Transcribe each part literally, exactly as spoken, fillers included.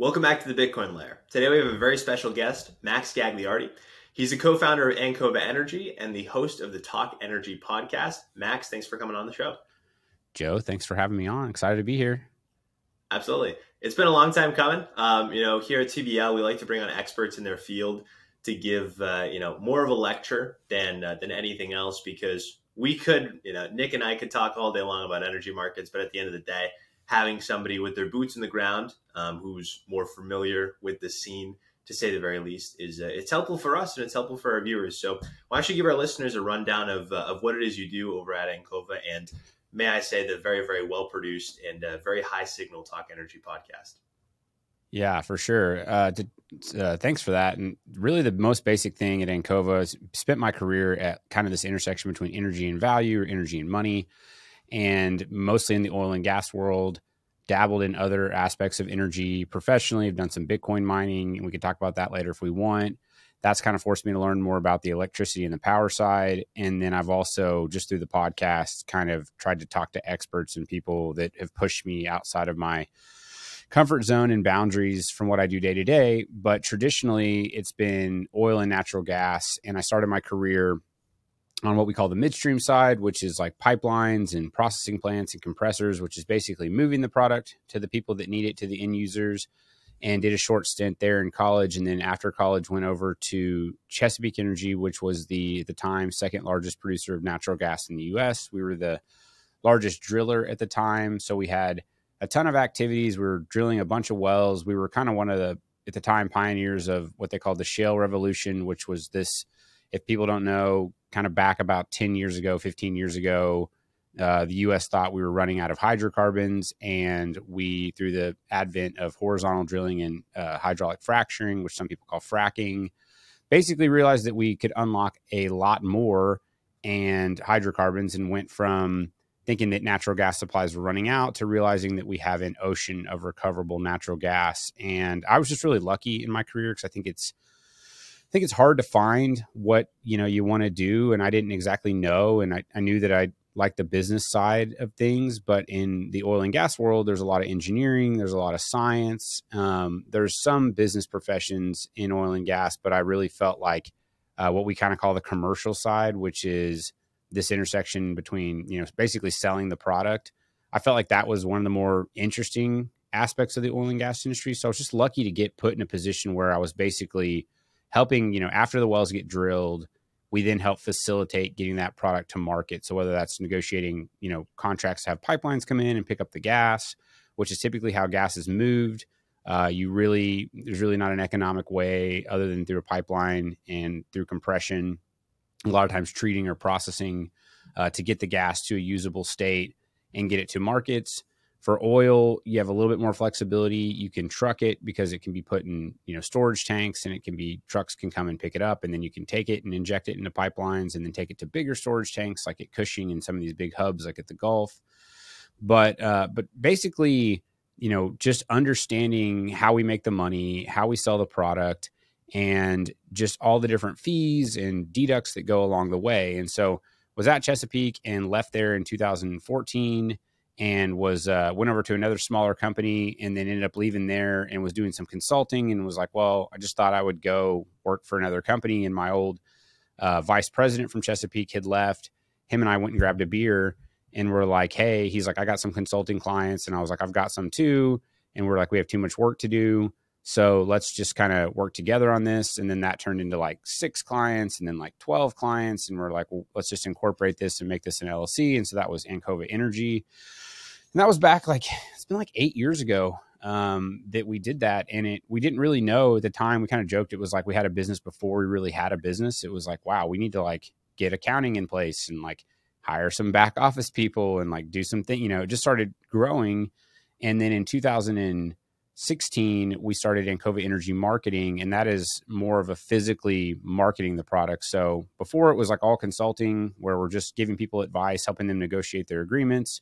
Welcome back to the Bitcoin Layer. Today we have a very special guest, Max Gagliardi. He's a co-founder of Ancova Energy and the host of the Talk Energy podcast. Max, thanks for coming on the show. Joe, thanks for having me on. Excited to be here. Absolutely. It's been a long time coming. Um, you know, here at T B L, we like to bring on experts in their field to give, uh, you know, more of a lecture than, uh, than anything else, because we could, you know, Nick and I could talk all day long about energy markets, but at the end of the day, having somebody with their boots in the ground um, who's more familiar with the scene, to say the very least, is uh, it's helpful for us and it's helpful for our viewers. So why don't you give our listeners a rundown of, uh, of what it is you do over at Ancova and, may I say, the very, very well-produced and uh, very high-signal Talk Energy podcast. Yeah, for sure. Uh, to, uh, thanks for that. And really the most basic thing at Ancova is spent my career at kind of this intersection between energy and value, or energy and money, and mostly in the oil and gas world, dabbled in other aspects of energy professionally. I've done some Bitcoin mining, and we can talk about that later if we want. That's kind of forced me to learn more about the electricity and the power side. And then I've also, just through the podcast, kind of tried to talk to experts and people that have pushed me outside of my comfort zone and boundaries from what I do day to day. But traditionally, it's been oil and natural gas. And I started my career on what we call the midstream side, which is like pipelines and processing plants and compressors, which is basically moving the product to the people that need it, to the end users, and did a short stint there in college. And then after college, went over to Chesapeake Energy, which was the, at the time, second largest producer of natural gas in the U S. We were the largest driller at the time. So we had a ton of activities. We were drilling a bunch of wells. We were kind of one of the, at the time, pioneers of what they called the shale revolution, which was this, if people don't know, kind of back about ten years ago, fifteen years ago, uh, the U S thought we were running out of hydrocarbons. And we, through the advent of horizontal drilling and uh, hydraulic fracturing, which some people call fracking, basically realized that we could unlock a lot more and hydrocarbons, and went from thinking that natural gas supplies were running out to realizing that we have an ocean of recoverable natural gas. And I was just really lucky in my career, because I think it's I think it's hard to find what, you know, you want to do. And I didn't exactly know. And I, I knew that I liked the business side of things, but in the oil and gas world, there's a lot of engineering, there's a lot of science. Um, there's some business professions in oil and gas, but I really felt like uh, what we kind of call the commercial side, which is this intersection between, you know, basically selling the product. I felt like that was one of the more interesting aspects of the oil and gas industry. So I was just lucky to get put in a position where I was basically helping, you know, after the wells get drilled, we then help facilitate getting that product to market. So whether that's negotiating, you know, contracts to have pipelines come in and pick up the gas, which is typically how gas is moved. Uh, you really, there's really not an economic way other than through a pipeline and through compression, a lot of times treating or processing uh, to get the gas to a usable state and get it to markets. For oil, you have a little bit more flexibility. You can truck it because it can be put in, you know, storage tanks, and it can be, trucks can come and pick it up, and then you can take it and inject it into pipelines and then take it to bigger storage tanks like at Cushing and some of these big hubs like at the Gulf. But, uh, but basically, you know, just understanding how we make the money, how we sell the product, and just all the different fees and deducts that go along the way. And so was at Chesapeake and left there in two thousand fourteen. And was uh, went over to another smaller company, and then ended up leaving there and was doing some consulting, and was like, well, I just thought I would go work for another company. And my old uh, vice president from Chesapeake had left. Him and I went and grabbed a beer and we're like, hey, he's like, I got some consulting clients. And I was like, I've got some too. And we're like, we have too much work to do. So let's just kind of work together on this. And then that turned into like six clients and then like twelve clients. And we're like, well, let's just incorporate this and make this an L L C. And so that was Ancova Energy. And that was back like, it's been like eight years ago um, that we did that. And it, we didn't really know at the time. We kind of joked. It was like, we had a business before we really had a business. It was like, wow, we need to like get accounting in place and like hire some back office people and like do something, you know, it just started growing. And then in two thousand sixteen, we started Ancova Energy Marketing, and that is more of a physically marketing the product. So before it was like all consulting, where we're just giving people advice, helping them negotiate their agreements,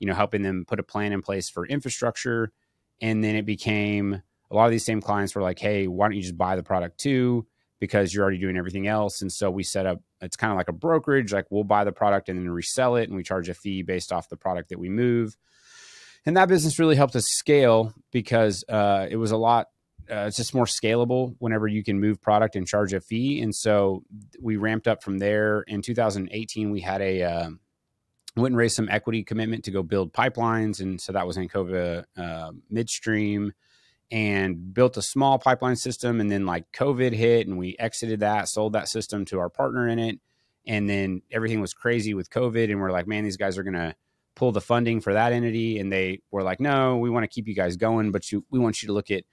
you know, helping them put a plan in place for infrastructure. And then it became, a lot of these same clients were like, hey, why don't you just buy the product too, because you're already doing everything else. And so we set up, it's kind of like a brokerage, like we'll buy the product and then resell it, and we charge a fee based off the product that we move. And that business really helped us scale because uh, it was a lot. Uh, it's just more scalable whenever you can move product and charge a fee. And so we ramped up from there. In two thousand eighteen, we had a uh, went and raised some equity commitment to go build pipelines. And so that was Ancova uh, Midstream, and built a small pipeline system. And then like COVID hit and we exited that, sold that system to our partner in it. And then everything was crazy with COVID. And we're like, man, these guys are going to pull the funding for that entity. And they were like, no, we want to keep you guys going, but you, we want you to look at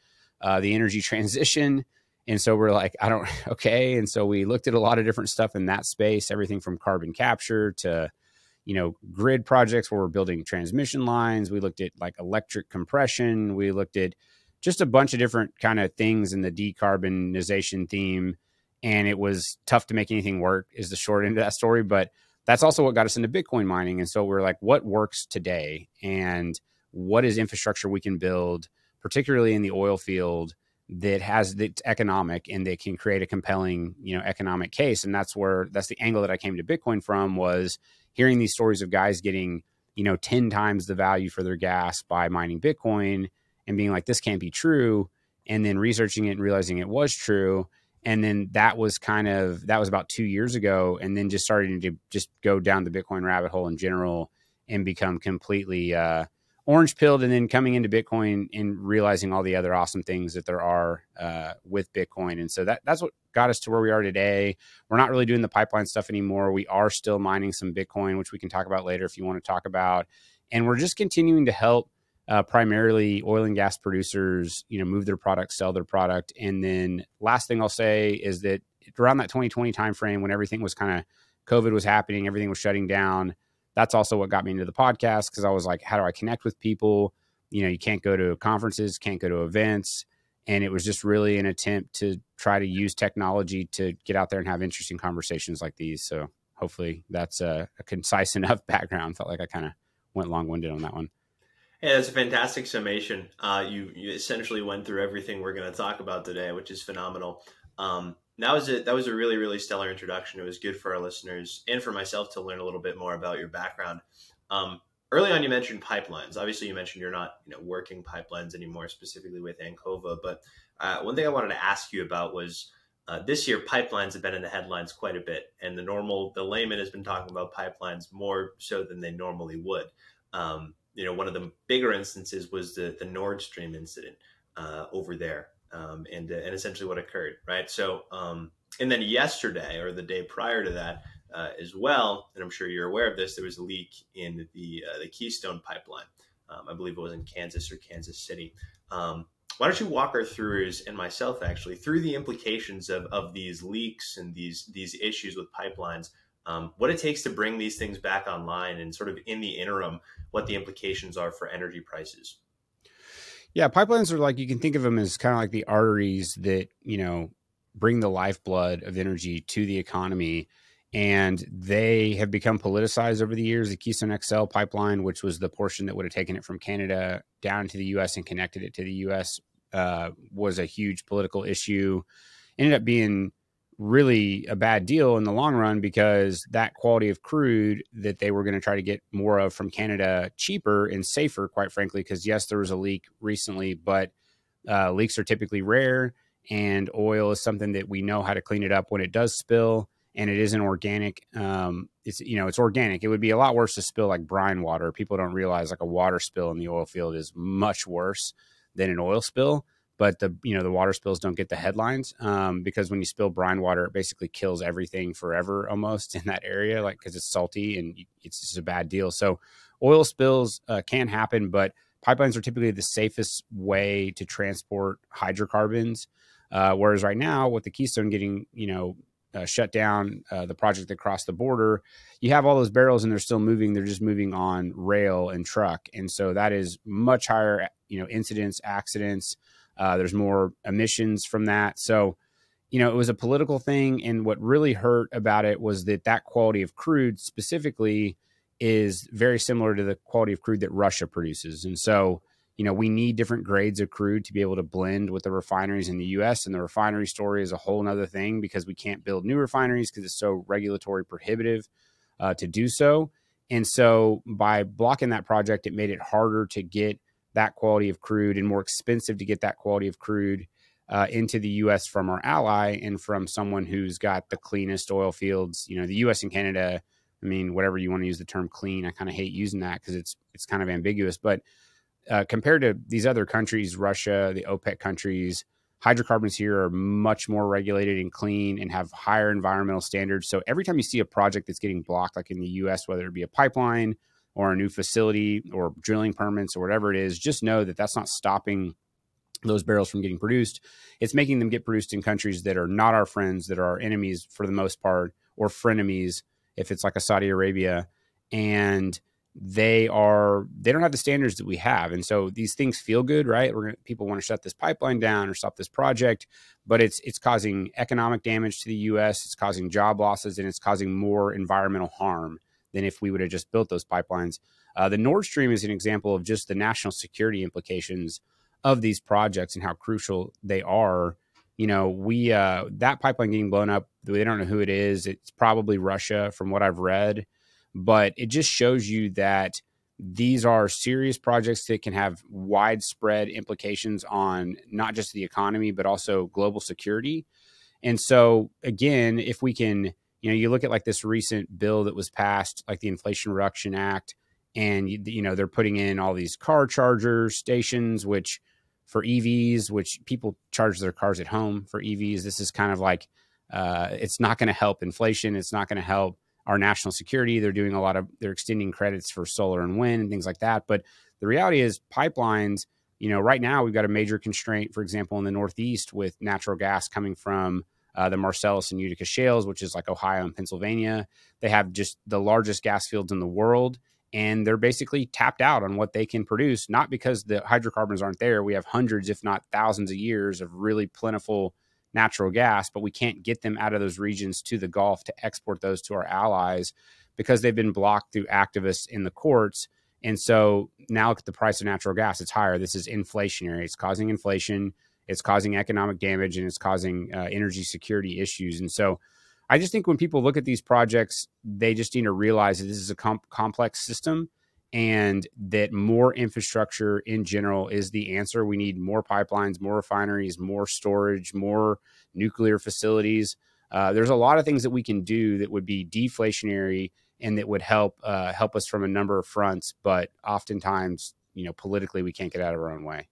Uh, the energy transition. And so we're like, I don't, okay. And so we looked at a lot of different stuff in that space, everything from carbon capture to, you know, grid projects where we're building transmission lines. We looked at like electric compression. We looked at just a bunch of different kind of things in the decarbonization theme. And it was tough to make anything work is the short end of that story. But that's also what got us into Bitcoin mining. And so we're like, what works today? And what is infrastructure we can build, particularly in the oil field, that has the economic and they can create a compelling, you know, economic case. And that's where, that's the angle that I came to Bitcoin from, was hearing these stories of guys getting, you know, ten times the value for their gas by mining Bitcoin and being like, this can't be true. And then researching it and realizing it was true. And then that was kind of, that was about two years ago. And then just starting to just go down the Bitcoin rabbit hole in general and become completely, uh, orange pilled, and then coming into Bitcoin and realizing all the other awesome things that there are uh, with Bitcoin. And so that, that's what got us to where we are today. We're not really doing the pipeline stuff anymore. We are still mining some Bitcoin, which we can talk about later if you want to talk about. And we're just continuing to help uh, primarily oil and gas producers, you know, move their product, sell their product. And then last thing I'll say is that around that twenty twenty timeframe, when everything was kind of, COVID was happening, everything was shutting down, that's also what got me into the podcast, because I was like, how do I connect with people? You know, you can't go to conferences, can't go to events. And it was just really an attempt to try to use technology to get out there and have interesting conversations like these. So hopefully that's a, a concise enough background. Felt like I kind of went long-winded on that one. Hey, that's a fantastic summation. Uh, you, you essentially went through everything we're going to talk about today, which is phenomenal. Um, That was a, that was a really, really stellar introduction. It was good for our listeners and for myself to learn a little bit more about your background. Um, early on, you mentioned pipelines. Obviously, you mentioned you're not you know, working pipelines anymore, specifically with Ancova. But uh, one thing I wanted to ask you about was uh, this year, pipelines have been in the headlines quite a bit. And the normal, the layman has been talking about pipelines more so than they normally would. Um, you know, one of the bigger instances was the, the Nord Stream incident uh, over there. Um, and, uh, and essentially what occurred, right? So, um, and then yesterday or the day prior to that uh, as well, and I'm sure you're aware of this, there was a leak in the uh, the Keystone pipeline. Um, I believe it was in Kansas or Kansas City. Um, why don't you walk our throughs and myself actually through the implications of, of these leaks and these, these issues with pipelines, um, what it takes to bring these things back online, and sort of in the interim, what the implications are for energy prices. Yeah, pipelines are like, you can think of them as kind of like the arteries that, you know, bring the lifeblood of energy to the economy. And they have become politicized over the years. The Keystone X L pipeline, which was the portion that would have taken it from Canada down to the U S and connected it to the U S, uh, was a huge political issue. Ended up being really a bad deal in the long run, because that quality of crude that they were going to try to get more of from Canada cheaper and safer, quite frankly, because yes, there was a leak recently, but uh, leaks are typically rare, and oil is something that we know how to clean it up when it does spill. And it isn't organic. Um, it's, you know, it's organic. It would be a lot worse to spill like brine water. People don't realize like a water spill in the oil field is much worse than an oil spill. But the, you know, the water spills don't get the headlines um, because when you spill brine water, it basically kills everything forever almost in that area, like, because it's salty and it's just a bad deal. So oil spills uh, can happen, but pipelines are typically the safest way to transport hydrocarbons. Uh, whereas right now with the Keystone getting, you know, uh, shut down, uh, the project that crossed the border, you have all those barrels and they're still moving. They're just moving on rail and truck. And so that is much higher, you know, incidents, accidents. Uh, there's more emissions from that. So, you know, it was a political thing. And what really hurt about it was that that quality of crude specifically is very similar to the quality of crude that Russia produces. And so, you know, we need different grades of crude to be able to blend with the refineries in the U S. And the refinery story is a whole nother thing, because we can't build new refineries because it's so regulatory prohibitive uh, to do so. And so by blocking that project, it made it harder to get that quality of crude and more expensive to get that quality of crude uh, into the U S from our ally and from someone who's got the cleanest oil fields. You know, the U S and Canada, I mean, whatever you want to use the term clean, I kind of hate using that because it's, it's kind of ambiguous. But uh, compared to these other countries, Russia, the OPEC countries, hydrocarbons here are much more regulated and clean and have higher environmental standards. So every time you see a project that's getting blocked, like in the U S, whether it be a pipeline or a new facility or drilling permits or whatever it is, just know that that's not stopping those barrels from getting produced. It's making them get produced in countries that are not our friends, that are our enemies for the most part, or frenemies, if it's like a Saudi Arabia, and they are, they don't have the standards that we have. And so these things feel good, right? We're gonna, people want to shut this pipeline down or stop this project, but it's, it's causing economic damage to the U S, it's causing job losses, and it's causing more environmental harm than if we would have just built those pipelines. Uh, the Nord Stream is an example of just the national security implications of these projects and how crucial they are. You know, we, uh, that pipeline getting blown up, they don't know who it is. It's probably Russia from what I've read. But it just shows you that these are serious projects that can have widespread implications on not just the economy, but also global security. And so, again, if we can, you know, you look at like this recent bill that was passed, like the Inflation Reduction Act, and, you, you know, they're putting in all these car charger stations, which for E Vs, which people charge their cars at home for E Vs. This is kind of like, uh, it's not going to help inflation. It's not going to help our national security. They're doing a lot of, they're extending credits for solar and wind and things like that. But the reality is pipelines, you know, right now we've got a major constraint, for example, in the Northeast with natural gas coming from uh, the Marcellus and Utica shales, which is like Ohio and Pennsylvania. They have just the largest gas fields in the world, and they're basically tapped out on what they can produce, not because the hydrocarbons aren't there. We have hundreds, if not thousands of years of really plentiful natural gas, but we can't get them out of those regions to the Gulf to export those to our allies because they've been blocked through activists in the courts. And so now look at the price of natural gas, it's higher. This is inflationary. It's causing inflation, it's causing economic damage, and it's causing uh, energy security issues. And so I just think when people look at these projects, they just need to realize that this is a com complex system and that more infrastructure in general is the answer. We need more pipelines, more refineries, more storage, more nuclear facilities. Uh, there's a lot of things that we can do that would be deflationary and that would help uh, help us from a number of fronts. But oftentimes, you know, politically, we can't get out of our own way.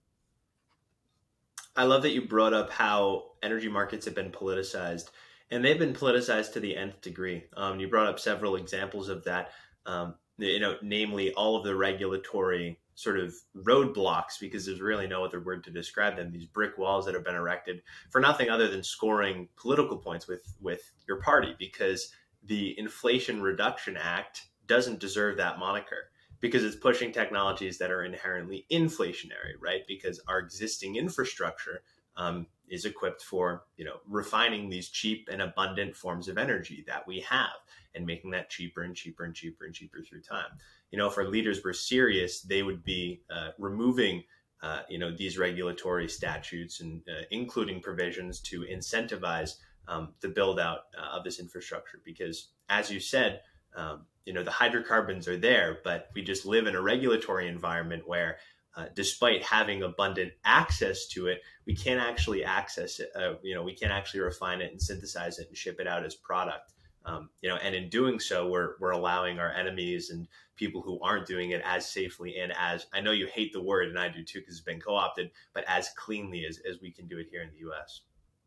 I love that you brought up how energy markets have been politicized, and they've been politicized to the nth degree. Um, you brought up several examples of that. Um, you know, namely all of the regulatory sort of roadblocks, because there's really no other word to describe them, these brick walls that have been erected for nothing other than scoring political points with, with your party, because the Inflation Reduction Act doesn't deserve that moniker because it's pushing technologies that are inherently inflationary, right? Because our existing infrastructure um, is equipped for, you know, refining these cheap and abundant forms of energy that we have and making that cheaper and cheaper and cheaper and cheaper through time. You know, if our leaders were serious, they would be uh, removing, uh, you know, these regulatory statutes and uh, including provisions to incentivize um, the build out uh, of this infrastructure. Because as you said, um, you know, the hydrocarbons are there, but we just live in a regulatory environment where Uh, despite having abundant access to it, we can't actually access it. Uh, you know, we can't actually refine it and synthesize it and ship it out as product. Um, you know, and in doing so, we're we're allowing our enemies and people who aren't doing it as safely and as, I know you hate the word and I do too because it's been co-opted, but as cleanly as as we can do it here in the U S.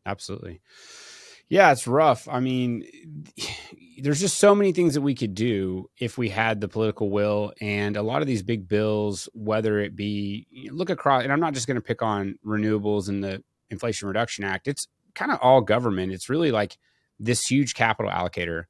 Absolutely. Yeah, it's rough. I mean, there's just so many things that we could do if we had the political will. And a lot of these big bills, whether it be, you know, look across, and I'm not just going to pick on renewables and the Inflation Reduction Act. It's kind of all government. It's really like this huge capital allocator,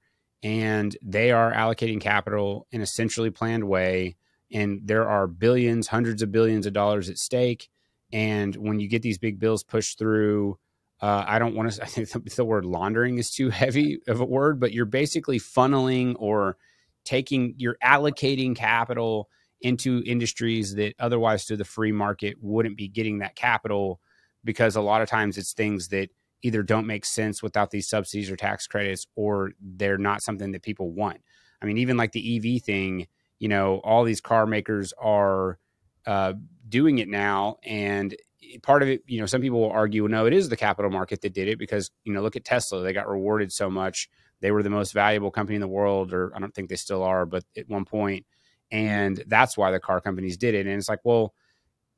and they are allocating capital in a centrally planned way. And there are billions, hundreds of billions of dollars at stake. And when you get these big bills pushed through, Uh, I don't want to, I think the, the word laundering is too heavy of a word, but you're basically funneling or taking, you're allocating capital into industries that otherwise through the free market wouldn't be getting that capital, because a lot of times it's things that either don't make sense without these subsidies or tax credits, or they're not something that people want. I mean, even like the E V thing, you know, all these car makers are uh, doing it now. And part of it, you know, some people will argue, no, it is the capital market that did it because, you know, look at Tesla. They got rewarded so much. They were the most valuable company in the world, or I don't think they still are, but at one point. And that's why the car companies did it. And it's like, well,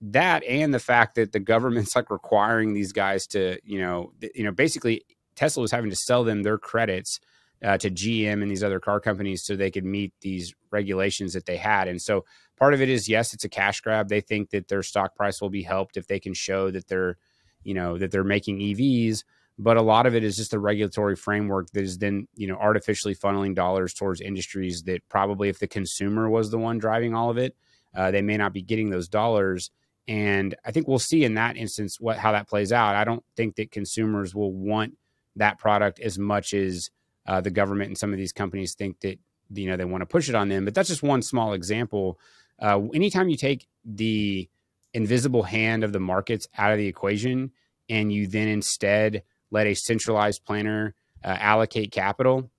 that and the fact that the government's like requiring these guys to, you know, you know, basically Tesla was having to sell them their credits uh, to G M and these other car companies so they could meet these regulations that they had. And so part of it is, yes, it's a cash grab. They think that their stock price will be helped if they can show that they're, you know, that they're making E Vs. But a lot of it is just the regulatory framework that is then, you know, artificially funneling dollars towards industries that probably if the consumer was the one driving all of it, uh, they may not be getting those dollars. And I think we'll see in that instance what how that plays out. I don't think that consumers will want that product as much as uh, the government and some of these companies think that, you know, they want to push it on them. But that's just one small example. Uh, anytime you take the invisible hand of the markets out of the equation and you then instead let a centralized planner uh, allocate capital,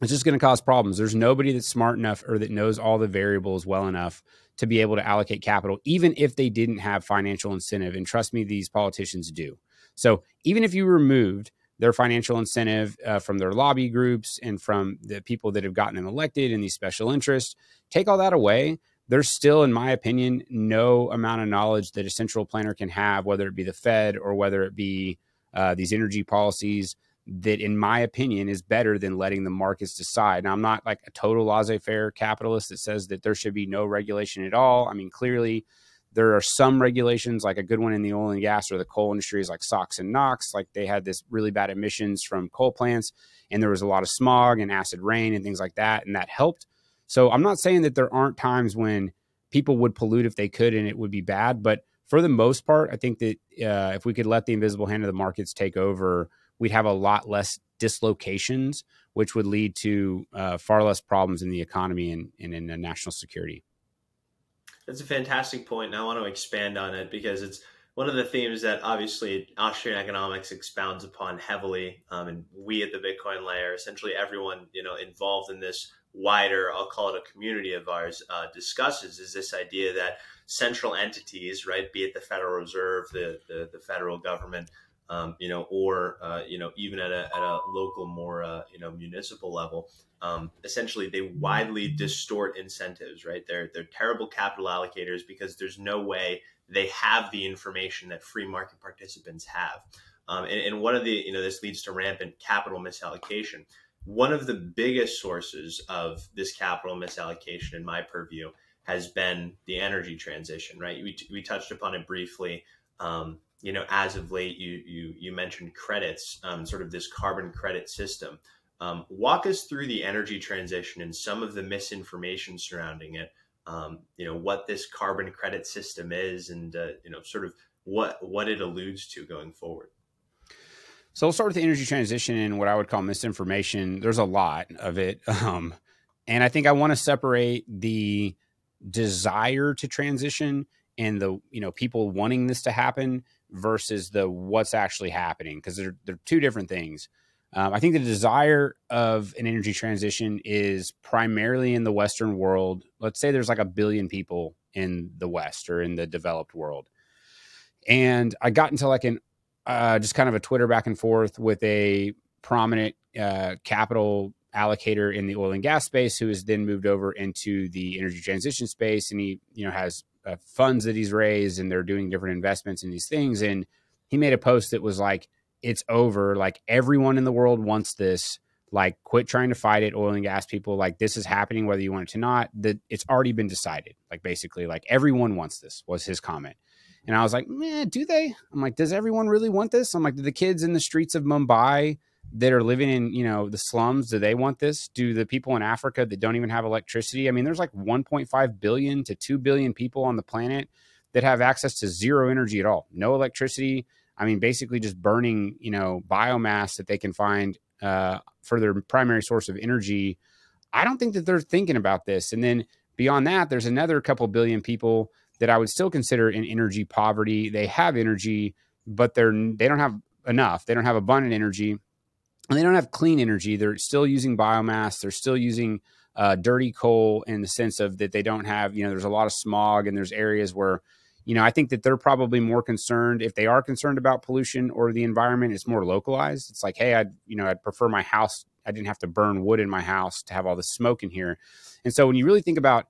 it's just going to cause problems. There's nobody that's smart enough or that knows all the variables well enough to be able to allocate capital, even if they didn't have financial incentive. And trust me, these politicians do. So even if you removed their financial incentive uh, from their lobby groups and from the people that have gotten them elected and these special interests, take all that away. There's still, in my opinion, no amount of knowledge that a central planner can have, whether it be the Fed or whether it be Uh, these energy policies, that in my opinion is better than letting the markets decide. Now, I'm not like a total laissez-faire capitalist that says that there should be no regulation at all. I mean, clearly there are some regulations, like a good one in the oil and gas or the coal industry is like SOX and NOx. Like they had this really bad emissions from coal plants and there was a lot of smog and acid rain and things like that, and that helped. So I'm not saying that there aren't times when people would pollute if they could and it would be bad, but for the most part, I think that uh, if we could let the invisible hand of the markets take over, we'd have a lot less dislocations, which would lead to uh, far less problems in the economy and, and in the national security. That's a fantastic point, and I want to expand on it because it's one of the themes that obviously Austrian economics expounds upon heavily. Um, and we at the Bitcoin layer, essentially everyone you know involved in this wider, I'll call it a community of ours, uh, discusses, is this idea that central entities, right, be it the Federal Reserve, the the, the federal government, um, you know, or uh, you know, even at a at a local, more uh, you know, municipal level, um, essentially they widely distort incentives, right? They're they're terrible capital allocators because there's no way they have the information that free market participants have, um, and, and one of the you know this leads to rampant capital misallocation. One of the biggest sources of this capital misallocation, in my purview, has been the energy transition, right? We, we touched upon it briefly. Um, you know, as of late, you you, you mentioned credits, um, sort of this carbon credit system. Um, walk us through the energy transition and some of the misinformation surrounding it. Um, you know, what this carbon credit system is, and uh, you know, sort of what what it alludes to going forward. So we'll start with the energy transition and what I would call misinformation. There's a lot of it, um, and I think I want to separate the desire to transition and the you know people wanting this to happen versus the what's actually happening, because they're they're two different things. Um, I think the desire of an energy transition is primarily in the Western world. Let's say there's like a billion people in the West or in the developed world, and I got into like an Uh, just kind of a Twitter back and forth with a prominent uh, capital allocator in the oil and gas space, who has then moved over into the energy transition space. And he, you know, has uh, funds that he's raised, and they're doing different investments in these things. And he made a post that was like, "It's over. Like everyone in the world wants this. Like quit trying to fight it, oil and gas people. Like this is happening whether you want it to not. That it's already been decided. Like basically, like everyone wants this." Was his comment. And I was like, "Man, do they?" I'm like, "Does everyone really want this?" I'm like, "Do the kids in the streets of Mumbai that are living in, you know, the slums, do they want this? Do the people in Africa that don't even have electricity?" I mean, there's like one point five billion to two billion people on the planet that have access to zero energy at all, no electricity. I mean, basically just burning, you know, biomass that they can find uh, for their primary source of energy. I don't think that they're thinking about this. And then beyond that, there's another couple billion people that I would still consider in energy poverty. They have energy, but they're, they don't have enough. They don't have abundant energy, and they don't have clean energy. They're still using biomass. They're still using uh, dirty coal in the sense of that they don't have, you know, there's a lot of smog and there's areas where, you know, I think that they're probably more concerned, if they are concerned about pollution or the environment, it's more localized. It's like, hey, I'd, you know, I'd prefer my house, I didn't have to burn wood in my house to have all the smoke in here. And so when you really think about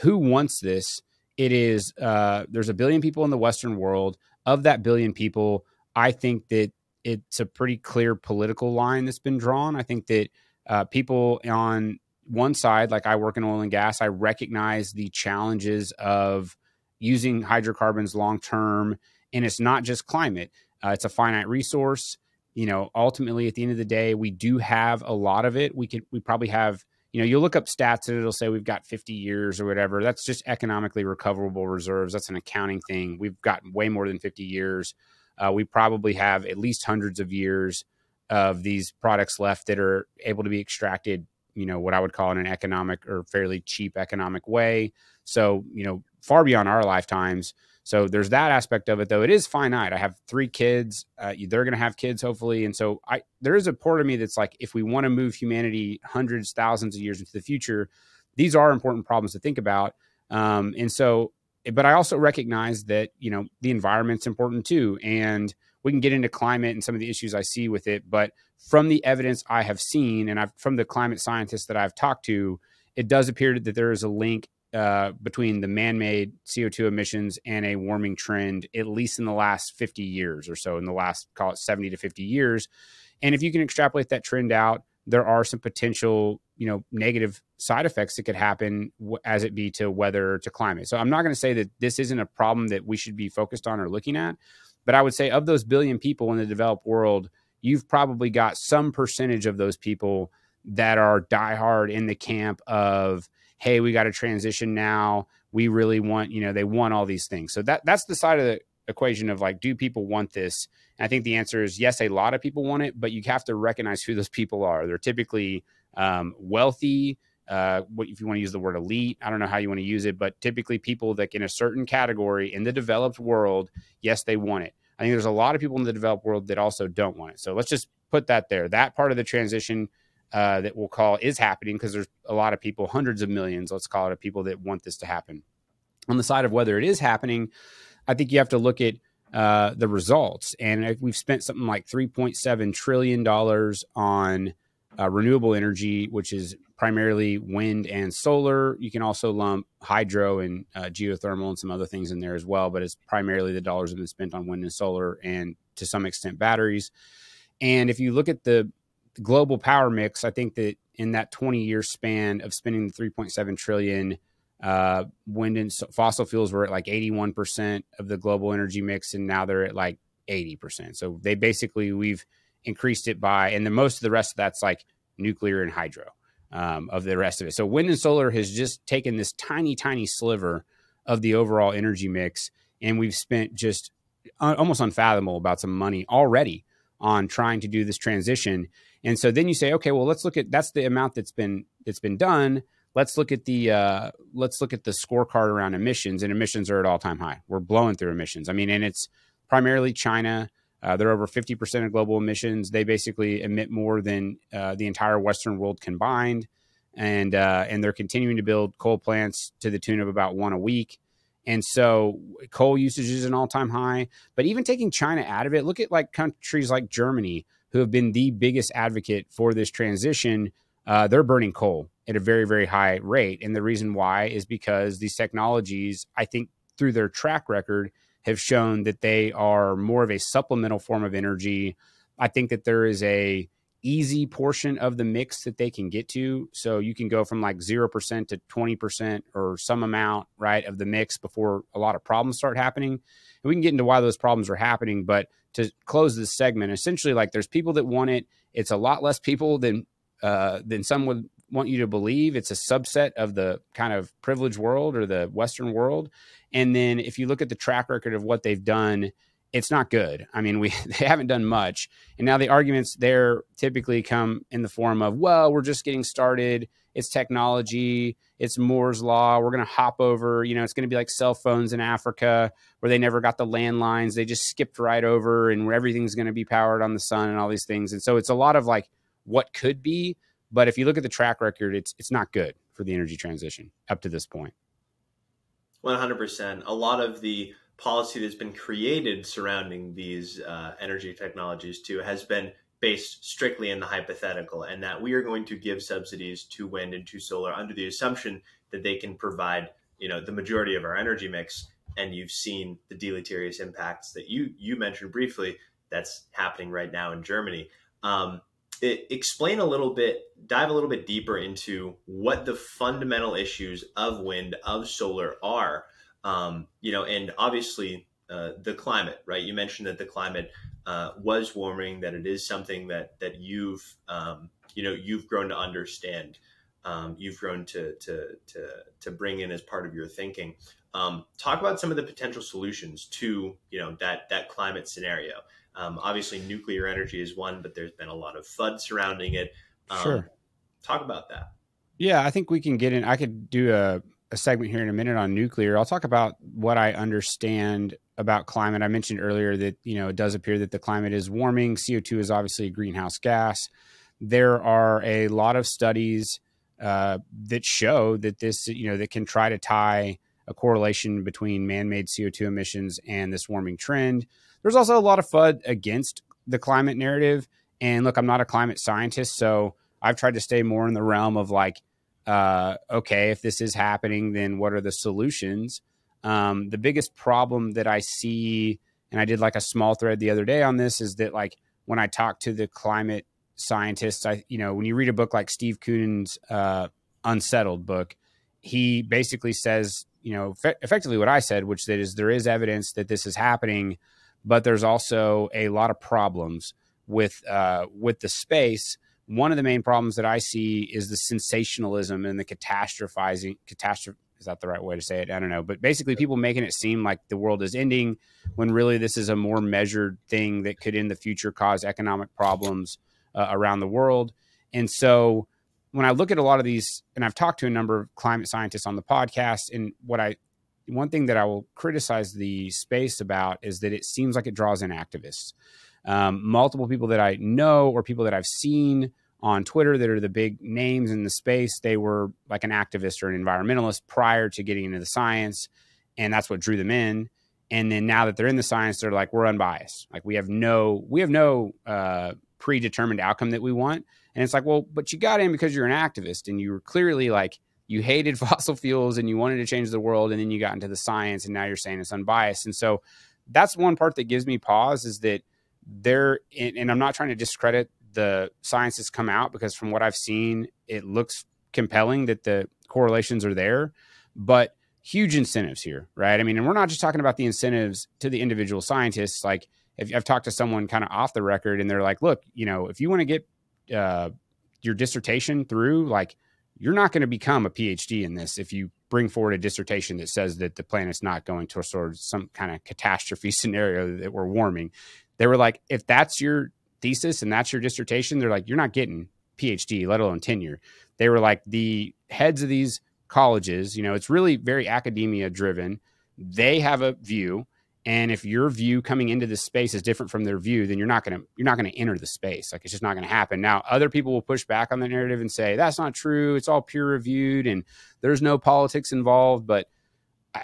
who wants this, it is, uh, there's a billion people in the Western world. Of that billion people, I think that it's a pretty clear political line that's been drawn. I think that uh, people on one side, like I work in oil and gas, I recognize the challenges of using hydrocarbons long-term, and it's not just climate. Uh, it's a finite resource. You know, ultimately at the end of the day, we do have a lot of it. We could, we probably have, you know, you look up stats and it'll say we've got fifty years or whatever. That's just economically recoverable reserves. That's an accounting thing. We've got way more than fifty years. Uh, we probably have at least hundreds of years of these products left that are able to be extracted, you know, what I would call in an economic or fairly cheap economic way. So, you know, far beyond our lifetimes. So there's that aspect of it, though. It is finite. I have three kids. Uh, they're going to have kids, hopefully. And so I, there is a part of me that's like, if we want to move humanity hundreds, thousands of years into the future, these are important problems to think about. Um, and so, but I also recognize that, you know, the environment's important too. And we can get into climate and some of the issues I see with it. But from the evidence I have seen, and I've, from the climate scientists that I've talked to, it does appear that there is a link uh, between the man-made C O two emissions and a warming trend, at least in the last fifty years or so, in the last, call it seventy to fifty years. And if you can extrapolate that trend out, there are some potential, you know, negative side effects that could happen as it be to weather, to climate. So I'm not going to say that this isn't a problem that we should be focused on or looking at, but I would say of those billion people in the developed world, you've probably got some percentage of those people that are diehard in the camp of, hey, we got to transition now. We really want, you know, they want all these things. So that that's the side of the equation of like, do people want this? And I think the answer is yes, a lot of people want it, but you have to recognize who those people are. They're typically um, wealthy, uh, what, if you want to use the word elite, I don't know how you want to use it, but typically people that in a certain category in the developed world, yes, they want it. I think there's a lot of people in the developed world that also don't want it. So let's just put that there. That part of the transition Uh, that we'll call is happening because there's a lot of people, hundreds of millions, let's call it, of people that want this to happen. On the side of whether it is happening, I think you have to look at uh, the results. And we've spent something like three point seven trillion dollars on uh, renewable energy, which is primarily wind and solar. You can also lump hydro and uh, geothermal and some other things in there as well, but it's primarily the dollars have been spent on wind and solar and to some extent batteries. And if you look at the global power mix, I think that in that twenty year span of spending the three point seven trillion, uh, wind and so fossil fuels were at like eighty-one percent of the global energy mix. And now they're at like eighty percent. So they basically, we've increased it by, and then most of the rest of that's like nuclear and hydro, um, of the rest of it. So wind and solar has just taken this tiny, tiny sliver of the overall energy mix. And we've spent just almost unfathomable about some money already on trying to do this transition. And so then you say, okay, well, let's look at, that's the amount that's been, that's been done. Let's look at the, uh, let's look at the scorecard around emissions, and emissions are at all time high. We're blowing through emissions. I mean, and it's primarily China. Uh, they're over fifty percent of global emissions. They basically emit more than uh, the entire Western world combined. And, uh, and they're continuing to build coal plants to the tune of about one a week. And so coal usage is an all time high, but even taking China out of it, look at like countries like Germany, who have been the biggest advocate for this transition. Uh, they're burning coal at a very, very high rate. And the reason why is because these technologies, I think through their track record, have shown that they are more of a supplemental form of energy. I think that there is a easy portion of the mix that they can get to. So you can go from like zero percent to twenty percent or some amount, right, of the mix before a lot of problems start happening. And we can get into why those problems are happening, but to close this segment, essentially, like there's people that want it. It's a lot less people than uh, than some would want you to believe. It's a subset of the kind of privileged world or the Western world. And then if you look at the track record of what they've done, it's not good. I mean, we they haven't done much. And now the arguments there typically come in the form of, well, we're just getting started. It's technology. It's Moore's law. We're going to hop over, you know, it's going to be like cell phones in Africa where they never got the landlines. They just skipped right over, and where everything's going to be powered on the sun and all these things. And so it's a lot of like what could be, but if you look at the track record, it's, it's not good. for the energy transition up to this point. one hundred percent. A lot of the policy that's been created surrounding these uh, energy technologies too has been based strictly in the hypothetical, and that we are going to give subsidies to wind and to solar under the assumption that they can provide, you know, the majority of our energy mix. And you've seen the deleterious impacts that you you mentioned briefly that's happening right now in Germany. Um, it, explain a little bit, dive a little bit deeper into what the fundamental issues of wind, of solar are, um, you know, and obviously uh, the climate, right? You mentioned that the climate uh, was warming, that it is something that that you've, um, you know, you've grown to understand. Um, you've grown to, to, to, to bring in as part of your thinking. Um, talk about some of the potential solutions to, you know, that, that climate scenario. Um, obviously nuclear energy is one, but there's been a lot of FUD surrounding it. Um, sure. Talk about that. Yeah, I think we can get in. I could do a, a segment here in a minute on nuclear. I'll talk about what I understand about climate. I mentioned earlier that, you know, it does appear that the climate is warming. C O two is obviously a greenhouse gas. There are a lot of studies Uh, that show that this, you know, that can try to tie a correlation between man-made C O two emissions and this warming trend. There's also a lot of FUD against the climate narrative. And look, I'm not a climate scientist, so I've tried to stay more in the realm of like, uh, okay, if this is happening, then what are the solutions? Um, the biggest problem that I see, and I did like a small thread the other day on this, is that like when I talk to the climate scientists, I, you know, when you read a book like Steve Kunin's uh, Unsettled book, he basically says, you know, fe- effectively what I said, which that is there is evidence that this is happening, but there's also a lot of problems with, uh, with the space. One of the main problems that I see is the sensationalism and the catastrophizing, catastrophe, is that the right way to say it? I don't know. But basically people making it seem like the world is ending when really this is a more measured thing that could in the future cause economic problems Uh, around the world. And so when I look at a lot of these, and I've talked to a number of climate scientists on the podcast, and what I, one thing that I will criticize the space about is that it seems like it draws in activists. Um, multiple people that I know or people that I've seen on Twitter that are the big names in the space, they were like an activist or an environmentalist prior to getting into the science. And that's what drew them in. And then now that they're in the science, they're like, we're unbiased. Like we have no, we have no, uh, predetermined outcome that we want. And it's like, well, but you got in because you're an activist and you were clearly like, you hated fossil fuels and you wanted to change the world. And then you got into the science and now you're saying it's unbiased. And so that's one part that gives me pause is that there, and, and I'm not trying to discredit the science that's come out because from what I've seen, it looks compelling that the correlations are there, but huge incentives here, right? I mean, and we're not just talking about the incentives to the individual scientists, like if I've talked to someone kind of off the record and they're like, look, you know, if you want to get uh, your dissertation through, like you're not going to become a P H D in this if you bring forward a dissertation that says that the planet's not going to sort of some kind of catastrophe scenario that we're warming. They were like, if that's your thesis and that's your dissertation, they're like, you're not getting P H D, let alone tenure. They were like the heads of these colleges, you know, it's really very academia driven. They have a view. And if your view coming into this space is different from their view, then you're not going to, you're not going to enter the space. Like it's just not going to happen. Now, other people will push back on the narrative and say, that's not true. It's all peer reviewed and there's no politics involved. But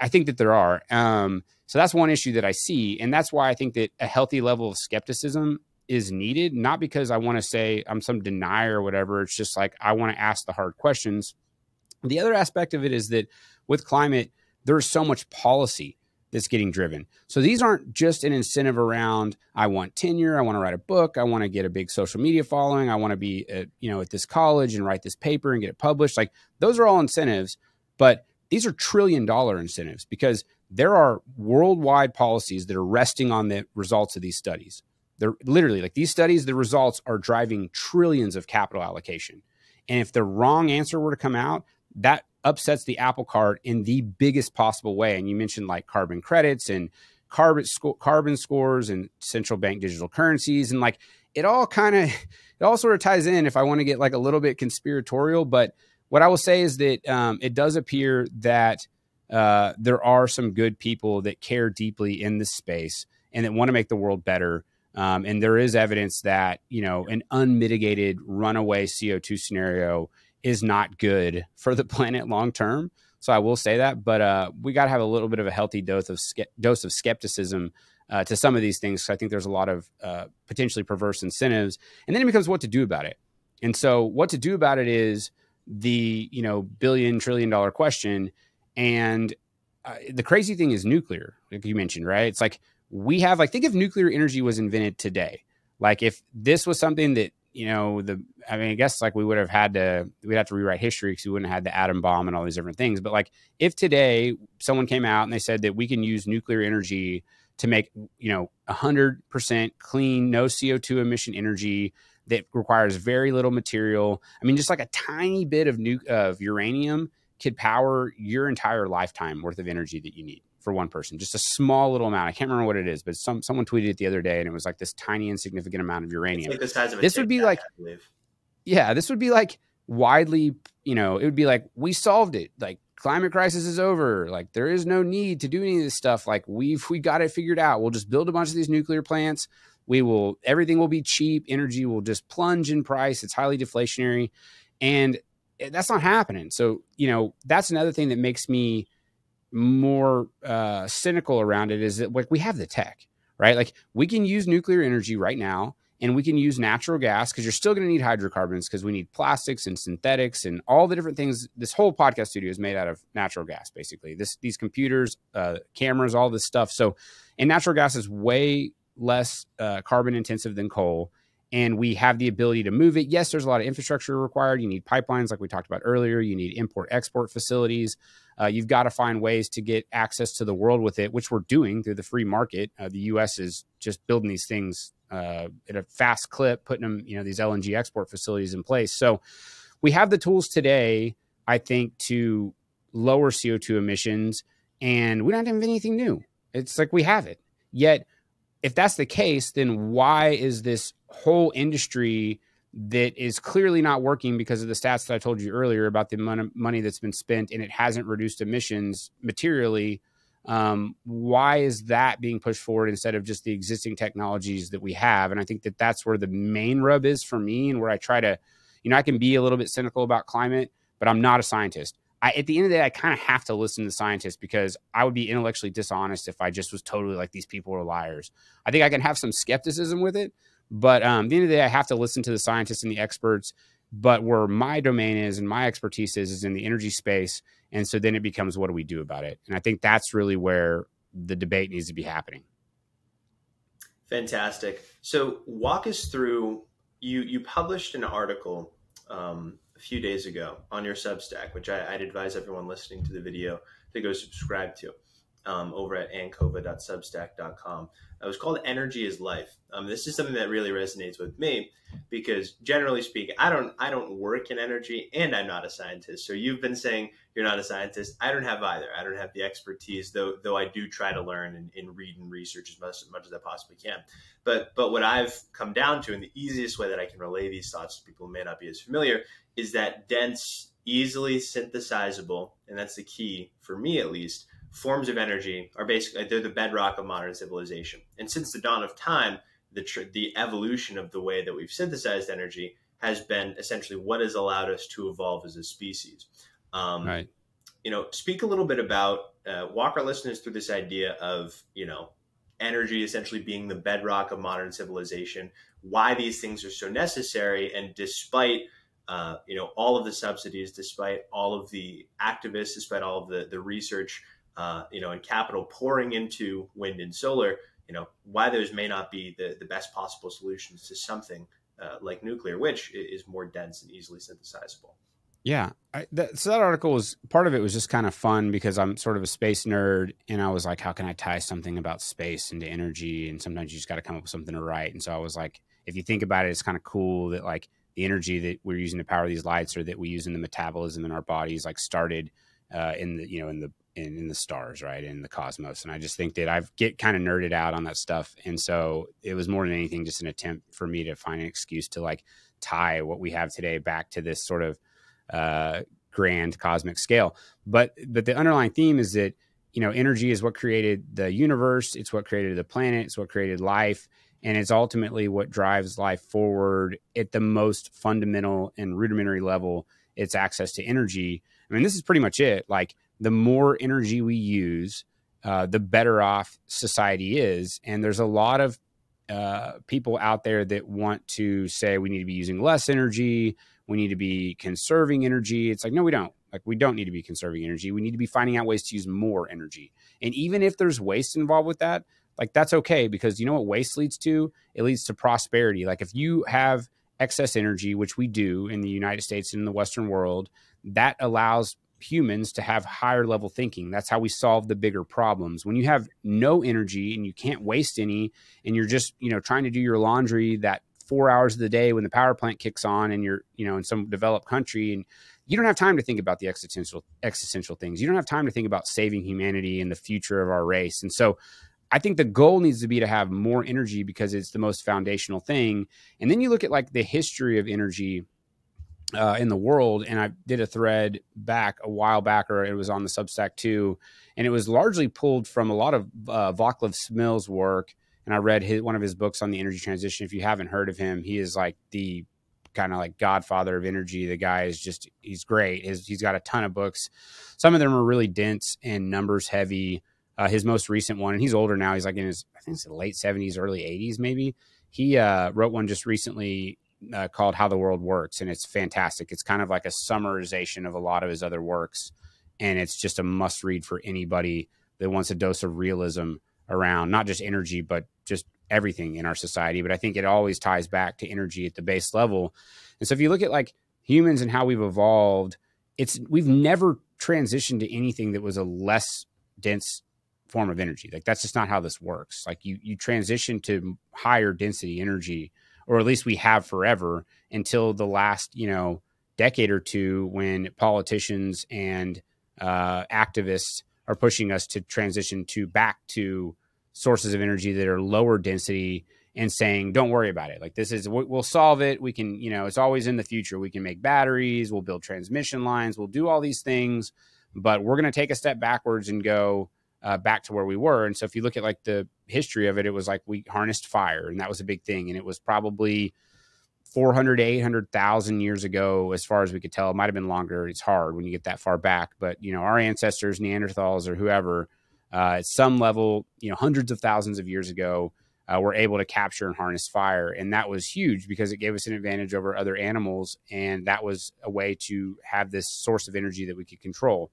I think that there are. Um, so that's one issue that I see. And that's why I think that a healthy level of skepticism is needed, not because I want to say I'm some denier or whatever. It's just like, I want to ask the hard questions. The other aspect of it is that with climate, there's so much policy that's getting driven. So these aren't just an incentive around, I want tenure, I want to write a book, I want to get a big social media following, I want to be at, you know, at this college and write this paper and get it published. Like those are all incentives, but these are trillion dollar incentives because there are worldwide policies that are resting on the results of these studies. They're literally like these studies, the results are driving trillions of capital allocation. And if the wrong answer were to come out, that upsets the apple cart in the biggest possible way. And you mentioned like carbon credits and carbon sco- carbon scores and central bank digital currencies. And like, it all kind of, it all sort of ties in if I want to get like a little bit conspiratorial, but what I will say is that um, it does appear that uh, there are some good people that care deeply in this space and that want to make the world better. Um, and there is evidence that, you know, an unmitigated runaway C O two scenario is not good for the planet long term. So I will say that, but uh, we got to have a little bit of a healthy dose of dose of skepticism uh, to some of these things. So I think there's a lot of uh, potentially perverse incentives, and then it becomes what to do about it. And so what to do about it is the, you know, billion trillion dollar question. And uh, the crazy thing is nuclear, like you mentioned, right? It's like we have, like, think if nuclear energy was invented today, like if this was something that, you know, the, I mean, I guess like we would have had to, we'd have to rewrite history because we wouldn't have had the atom bomb and all these different things. But like if today someone came out and they said that we can use nuclear energy to make, you know, one hundred percent clean, no C O two emission energy that requires very little material. I mean, just like a tiny bit of nu- of uranium could power your entire lifetime worth of energy that you need for one person. Just a small little amount. I can't remember what it is, but some someone tweeted it the other day, and it was like this tiny insignificant amount of uranium. It's like the size of a this would be like, yeah, this would be like widely, you know, it would be like, we solved it. Like climate crisis is over. Like there is no need to do any of this stuff. Like we've, we got it figured out. We'll just build a bunch of these nuclear plants. We will, everything will be cheap. Energy will just plunge in price. It's highly deflationary. And that's not happening. So, you know, that's another thing that makes me more uh, cynical around it, is that like we have the tech, right? Like we can use nuclear energy right now, and we can use natural gas, because you're still going to need hydrocarbons, because we need plastics and synthetics and all the different things. This whole podcast studio is made out of natural gas, basically. This, these computers, uh, cameras, all this stuff. So, and natural gas is way less uh, carbon intensive than coal. And we have the ability to move it. Yes, there's a lot of infrastructure required. You need pipelines, like we talked about earlier. You need import-export facilities. Uh, you've got to find ways to get access to the world with it, which we're doing through the free market. Uh, the U S is just building these things uh, at a fast clip, putting them, you know, these L N G export facilities in place. So we have the tools today, I think, to lower C O two emissions, and we don't have anything new. It's like we have it. Yet, if that's the case, then why is this whole industry that is clearly not working because of the stats that I told you earlier about the mon- money that's been spent and it hasn't reduced emissions materially? Um, why is that being pushed forward instead of just the existing technologies that we have? And I think that that's where the main rub is for me, and where I try to, you know, I can be a little bit cynical about climate, but I'm not a scientist. I, at the end of the day, I kind of have to listen to scientists, because I would be intellectually dishonest if I just was totally like, these people are liars. I think I can have some skepticism with it, but um, at the end of the day, I have to listen to the scientists and the experts. But where my domain is and my expertise is, is in the energy space. And so then it becomes, what do we do about it? And I think that's really where the debate needs to be happening. Fantastic. So walk us through, you, you published an article um, a few days ago on your Substack, which I, I'd advise everyone listening to the video to go subscribe to, um, over at ancova dot substack dot com. It was called Energy is Life. Um, this is something that really resonates with me, because generally speaking, I don't, I don't work in energy, and I'm not a scientist. So you've been saying you're not a scientist. I don't have either. I don't have the expertise, though, though I do try to learn and, and read and research as much, as much as I possibly can. But, but what I've come down to, and the easiest way that I can relay these thoughts to people who may not be as familiar, is that dense, easily synthesizable, and that's the key for me at least, forms of energy are basically, they're the bedrock of modern civilization. And since the dawn of time, the, tr- the evolution of the way that we've synthesized energy has been essentially what has allowed us to evolve as a species. Um, right. You know, speak a little bit about, uh, walk our listeners through this idea of, you know, energy essentially being the bedrock of modern civilization, why these things are so necessary, and despite Uh, you know, all of the subsidies, despite all of the activists, despite all of the, the research, uh, you know, and capital pouring into wind and solar, you know, why those may not be the, the best possible solutions to something uh, like nuclear, which is more dense and easily synthesizable. Yeah. I, that, so that article was, part of it was just kind of fun, because I'm sort of a space nerd, and I was like, how can I tie something about space into energy? And sometimes you just got to come up with something to write. And so I was like, if you think about it, it's kind of cool that like, the energy that we're using to power these lights, or that we use in the metabolism in our bodies, like started uh, in the, you know, in the, in, in the stars, right, in the cosmos. And I just think that I've get kind of nerded out on that stuff. And so it was more than anything, just an attempt for me to find an excuse to like tie what we have today back to this sort of uh, grand cosmic scale. But, but the underlying theme is that, you know, energy is what created the universe. It's what created the planet. It's what created life. And it's ultimately what drives life forward at the most fundamental and rudimentary level. it's access to energy. I mean, this is pretty much it. Like, the more energy we use, uh, the better off society is. And there's a lot of uh, people out there that want to say we need to be using less energy. We need to be conserving energy. It's like, no, we don't. Like, we don't need to be conserving energy. We need to be finding out ways to use more energy. And even if there's waste involved with that, like, that's okay, because you know what waste leads to? It leads to prosperity. Like, if you have excess energy, which we do in the United States and in the Western world, that allows humans to have higher level thinking. That's how we solve the bigger problems. When you have no energy and you can't waste any, and you're just, you know, trying to do your laundry that four hours of the day when the power plant kicks on, and you're, you know, in some developed country, and you don't have time to think about the existential existential things. You don't have time to think about saving humanity and the future of our race. And so I think the goal needs to be to have more energy, because it's the most foundational thing. And then you look at like the history of energy uh, in the world. And I did a thread back a while back, or it was on the Substack too. And it was largely pulled from a lot of uh, Vaclav Smil's work. And I read his, one of his books on the energy transition. If you haven't heard of him, he is like the kind of like godfather of energy. The guy is just, he's great. His, he's got a ton of books. Some of them are really dense and numbers heavy. Uh, his most recent one, and he's older now, he's like in his, I think it's the late seventies, early eighties, maybe. He uh, wrote one just recently uh, called How the World Works, and it's fantastic. It's kind of like a summarization of a lot of his other works, and it's just a must read for anybody that wants a dose of realism around not just energy, but just everything in our society. But I think it always ties back to energy at the base level. And so if you look at like humans and how we've evolved, it's, we've never transitioned to anything that was a less dense form of energy. Like, that's just not how this works. Like, you, you transition to higher density energy, or at least we have forever until the last, you know, decade or two, when politicians and uh, activists are pushing us to transition to back to sources of energy that are lower density, and saying, don't worry about it. Like, this is, we'll solve it. We can, you know, it's always in the future. We can make batteries, we'll build transmission lines, we'll do all these things, but we're going to take a step backwards and go Uh, back to where we were. And so if you look at like the history of it, it was like we harnessed fire, and that was a big thing. And it was probably four hundred to eight hundred thousand years ago, as far as we could tell. It might've been longer. It's hard when you get that far back, but you know, our ancestors, Neanderthals or whoever, uh, at some level, you know, hundreds of thousands of years ago, uh, were able to capture and harness fire. And that was huge, because it gave us an advantage over other animals. And that was a way to have this source of energy that we could control.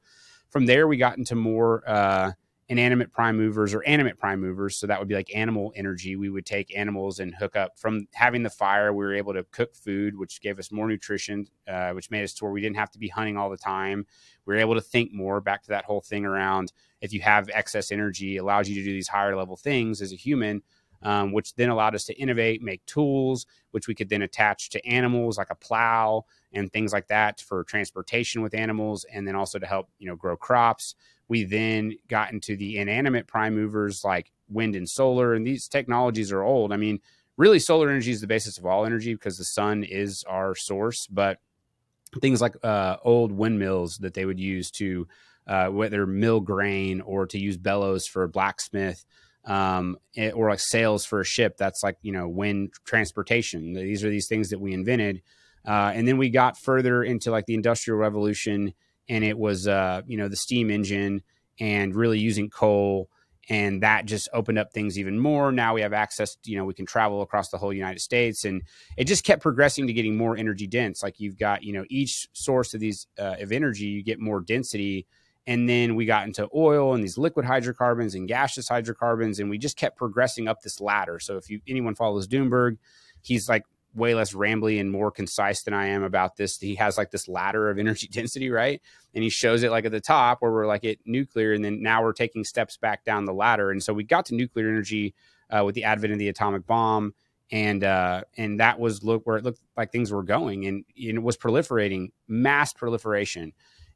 From there, we got into more, uh, inanimate prime movers or animate prime movers. So that would be like animal energy. We would take animals and hook up from having the fire. We were able to cook food, which gave us more nutrition, uh, which made us to where we didn't have to be hunting all the time. We were able to think more, back to that whole thing around, if you have excess energy, it allows you to do these higher level things as a human, um, which then allowed us to innovate, make tools, which we could then attach to animals like a plow and things like that for transportation with animals. And then also to help, you know, grow crops. We then got into the inanimate prime movers like wind and solar, and these technologies are old. I mean, really, solar energy is the basis of all energy, because the sun is our source. But things like uh, old windmills that they would use to uh, whether mill grain or to use bellows for a blacksmith, um, or like sails for a ship. That's like, you know, wind transportation. These are these things that we invented. Uh, and then we got further into like the Industrial Revolution. And it was, uh, you know, the steam engine and really using coal. And that just opened up things even more. Now we have access, you know, we can travel across the whole United States. And it just kept progressing to getting more energy dense. Like you've got, you know, each source of these uh, of energy, you get more density. And then we got into oil and these liquid hydrocarbons and gaseous hydrocarbons. And we just kept progressing up this ladder. So if you anyone follows Doomberg, he's like way less rambly and more concise than I am about this. He has like this ladder of energy density, right? And he shows it like at the top where we're like at nuclear, and then now we're taking steps back down the ladder. And so we got to nuclear energy uh, with the advent of the atomic bomb. And uh, and that was look where it looked like things were going, and, and it was proliferating, mass proliferation.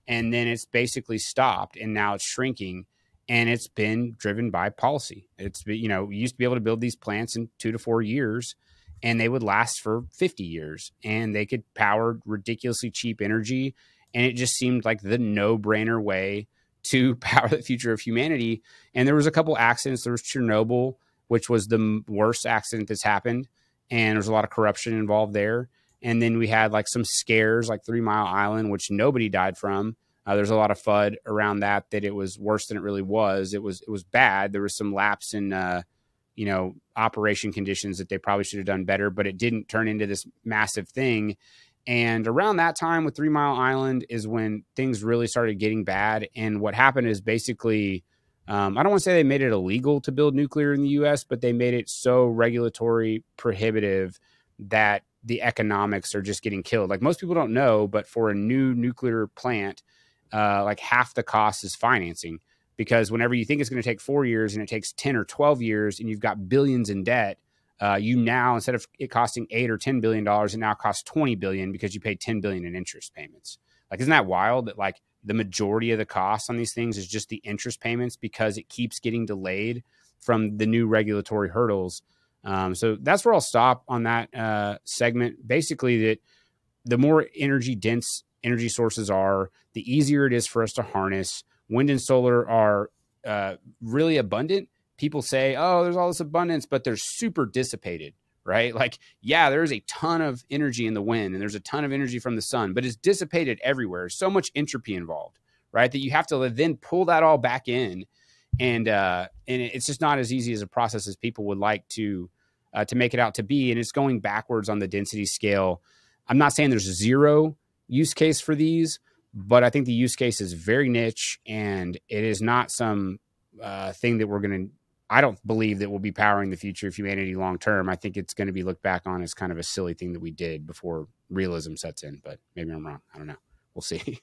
And then it's basically stopped, and now it's shrinking. And it's been driven by policy. It's, you know, we used to be able to build these plants in two to four years. And they would last for fifty years, and they could power ridiculously cheap energy. And it just seemed like the no brainer way to power the future of humanity. And there was a couple accidents. There was Chernobyl, which was the worst accident that's happened. And there was a lot of corruption involved there. And then we had like some scares like Three Mile Island, which nobody died from. Uh, there's a lot of FUD around that, that it was worse than it really was. It was, it was bad. There was some lapse in, uh, you know, operation conditions that they probably should have done better, but it didn't turn into this massive thing. And around that time with Three Mile Island is when things really started getting bad. And what happened is basically, um, I don't want to say they made it illegal to build nuclear in the U S, but they made it so regulatory prohibitive that the economics are just getting killed. Like, most people don't know, but for a new nuclear plant, uh, like half the cost is financing, because whenever you think it's going to take four years and it takes ten or twelve years and you've got billions in debt, uh, you now, instead of it costing eight or ten billion dollars, it now costs twenty billion dollars because you paid ten billion dollars in interest payments. Like, isn't that wild that like the majority of the cost on these things is just the interest payments because it keeps getting delayed from the new regulatory hurdles? Um, so that's where I'll stop on that uh, segment. Basically, that the more energy dense energy sources are, the easier it is for us to harness. Wind and solar are uh, really abundant. People say, oh, there's all this abundance, but they're super dissipated, right? Like, yeah, there's a ton of energy in the wind and there's a ton of energy from the sun, but it's dissipated everywhere. There's so much entropy involved, right? That you have to then pull that all back in. And, uh, and it's just not as easy as a process as people would like to, uh, to make it out to be. And it's going backwards on the density scale. I'm not saying there's zero use case for these, but I think the use case is very niche, and it is not some uh, thing that we're going to, I don't believe that will be powering the future of humanity long-term. I think it's going to be looked back on as kind of a silly thing that we did before realism sets in, but maybe I'm wrong. I don't know. We'll see.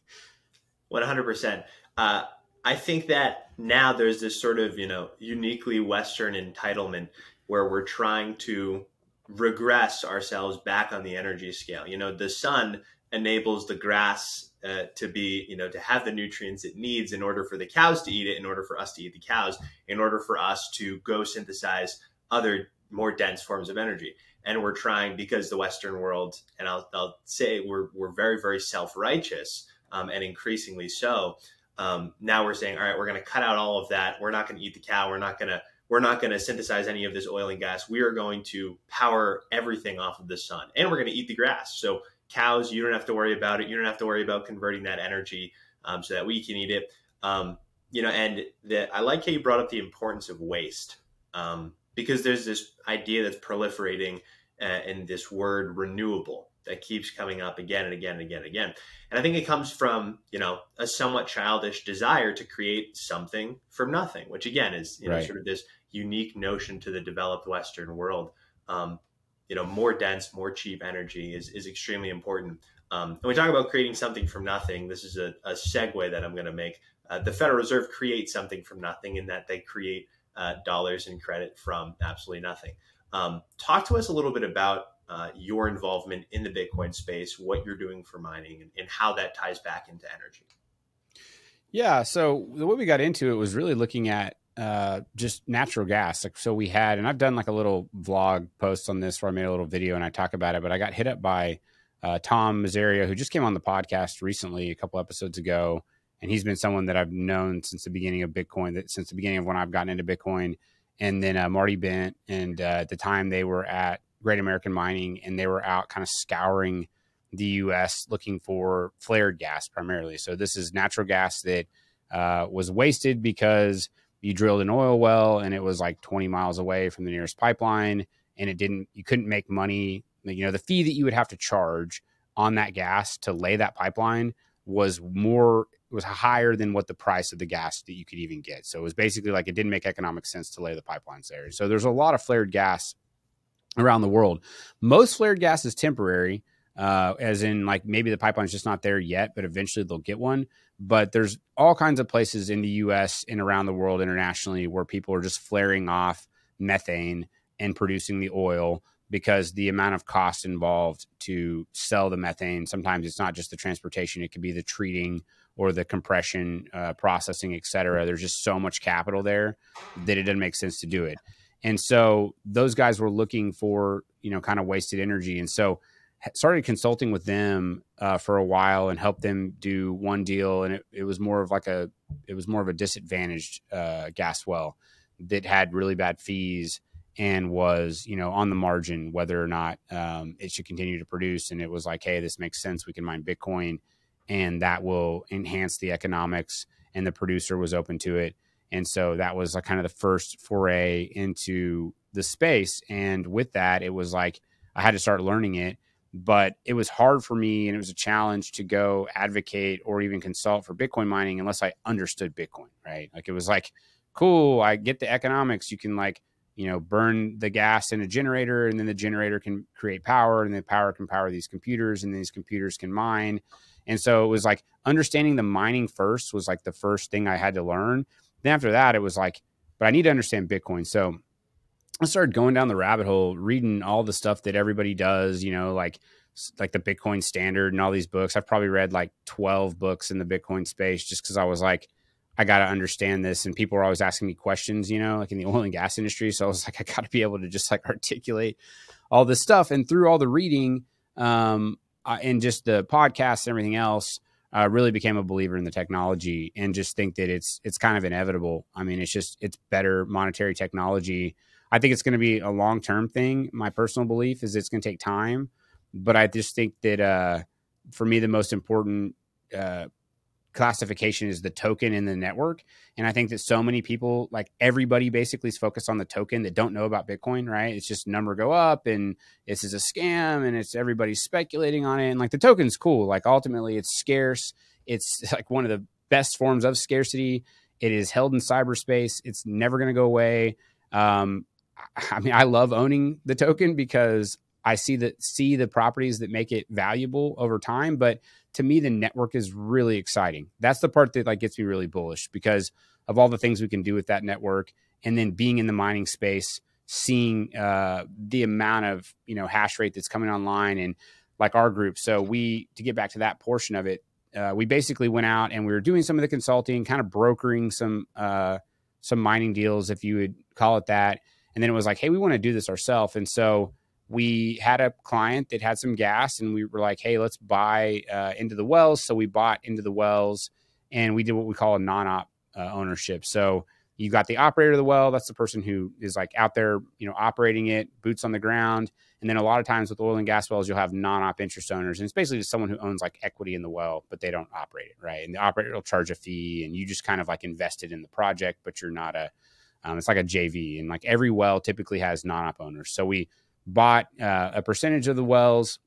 one hundred percent. Uh, I think that now there's this sort of, you know, uniquely Western entitlement where we're trying to regress ourselves back on the energy scale. You know, the sun enables the grass uh, to be, you know, to have the nutrients it needs in order for the cows to eat it, in order for us to eat the cows, in order for us to go synthesize other more dense forms of energy. And we're trying, because the Western world, and I'll, I'll say we're, we're very, very self-righteous um, and increasingly so. Um, now we're saying, all right, we're going to cut out all of that. We're not going to eat the cow. We're not going to, we're not going to synthesize any of this oil and gas. We are going to power everything off of the sun, and we're going to eat the grass. So cows, you don't have to worry about it. You don't have to worry about converting that energy um, so that we can eat it. Um, you know, and the, I like how you brought up the importance of waste, um, because there's this idea that's proliferating uh, in this word renewable that keeps coming up again and again and again and again. And I think it comes from, you know, a somewhat childish desire to create something from nothing, which again is, you know, right, sort of this unique notion to the developed Western world. Um, you know, more dense, more cheap energy is, is extremely important. Um, and we talk about creating something from nothing. This is a, a segue that I'm going to make. Uh, the Federal Reserve creates something from nothing in that they create uh, dollars and credit from absolutely nothing. Um, talk to us a little bit about Uh, your involvement in the Bitcoin space, what you're doing for mining, and, and how that ties back into energy. Yeah, so the way we got into it was really looking at uh, just natural gas. Like, so we had, and I've done like a little vlog post on this where I made a little video and I talk about it, but I got hit up by uh, Tom Mazzaria, who just came on the podcast recently a couple episodes ago. And he's been someone that I've known since the beginning of Bitcoin, that since the beginning of when I've gotten into Bitcoin. And then uh, Marty Bent, and uh, at the time they were at Great American Mining, and they were out kind of scouring the U S looking for flared gas primarily. So this is natural gas that uh, was wasted because you drilled an oil well and it was like twenty miles away from the nearest pipeline, and it didn't, you couldn't make money. You know, the fee that you would have to charge on that gas to lay that pipeline was more, was higher than what the price of the gas that you could even get. So it was basically like, it didn't make economic sense to lay the pipelines there. So there's a lot of flared gas around the world. Most flared gas is temporary, uh, as in like maybe the pipeline's just not there yet, but eventually they'll get one. But there's all kinds of places in the U S and around the world internationally where people are just flaring off methane and producing the oil, because the amount of cost involved to sell the methane, sometimes it's not just the transportation, it could be the treating or the compression, uh, processing, et cetera. There's just so much capital there that it doesn't make sense to do it. And so those guys were looking for, you know, kind of wasted energy. And so started consulting with them uh, for a while and helped them do one deal. And it, it was more of like a, it was more of a disadvantaged uh, gas well that had really bad fees. and was, you know, on the margin whether or not um, it should continue to produce. And it was like, hey, this makes sense. We can mine Bitcoin and that will enhance the economics. And the producer was open to it. And so that was like kind of the first foray into the space. And with that, it was like I had to start learning it, but it was hard for me. And it was a challenge to go advocate or even consult for Bitcoin mining unless I understood Bitcoin, right? Like it was like, cool, I get the economics. You can like, you know, burn the gas in a generator and then the generator can create power and the power can power these computers and these computers can mine. And so it was like understanding the mining first was like the first thing I had to learn. Then after that, it was like, but I need to understand Bitcoin. So I started going down the rabbit hole, reading all the stuff that everybody does, you know, like, like the Bitcoin Standard and all these books. I've probably read like twelve books in the Bitcoin space just because I was like, I got to understand this. And people were always asking me questions, you know, like in the oil and gas industry. So I was like, I got to be able to just like articulate all this stuff. And through all the reading, um, Uh, and just the podcasts and everything else, uh, really became a believer in the technology and just think that it's, it's kind of inevitable. I mean, it's just, it's better monetary technology. I think it's going to be a long-term thing. My personal belief is it's going to take time, but I just think that, uh, for me, the most important, uh, classification is the token in the network. And I think that so many people, like everybody basically is focused on the token that don't know about Bitcoin, right? It's just number go up and this is a scam and it's everybody's speculating on it. And like the token's cool. Like ultimately it's scarce. It's like one of the best forms of scarcity. It is held in cyberspace. It's never going to go away. Um, I mean, I love owning the token because I see the, see the properties that make it valuable over time. But to me, the network is really exciting. That's the part that like gets me really bullish because of all the things we can do with that network. And then being in the mining space, seeing uh, the amount of, you know, hash rate that's coming online and like our group. So we, to get back to that portion of it, uh, we basically went out and we were doing some of the consulting, kind of brokering some, uh, some mining deals, if you would call it that. And then it was like, hey, we want to do this ourselves. And so we had a client that had some gas and we were like, hey, let's buy uh, into the wells. So we bought into the wells and we did what we call a non-op uh, ownership. So you got the operator of the well. That's the person who is like out there, you know, operating it, boots on the ground. And then a lot of times with oil and gas wells, you'll have non-op interest owners. And it's basically just someone who owns like equity in the well, but they don't operate it, right? And the operator will charge a fee and you just kind of like invested in the project, but you're not a, um, it's like a J V. And like every well typically has non-op owners. So we bought uh, a percentage of the wells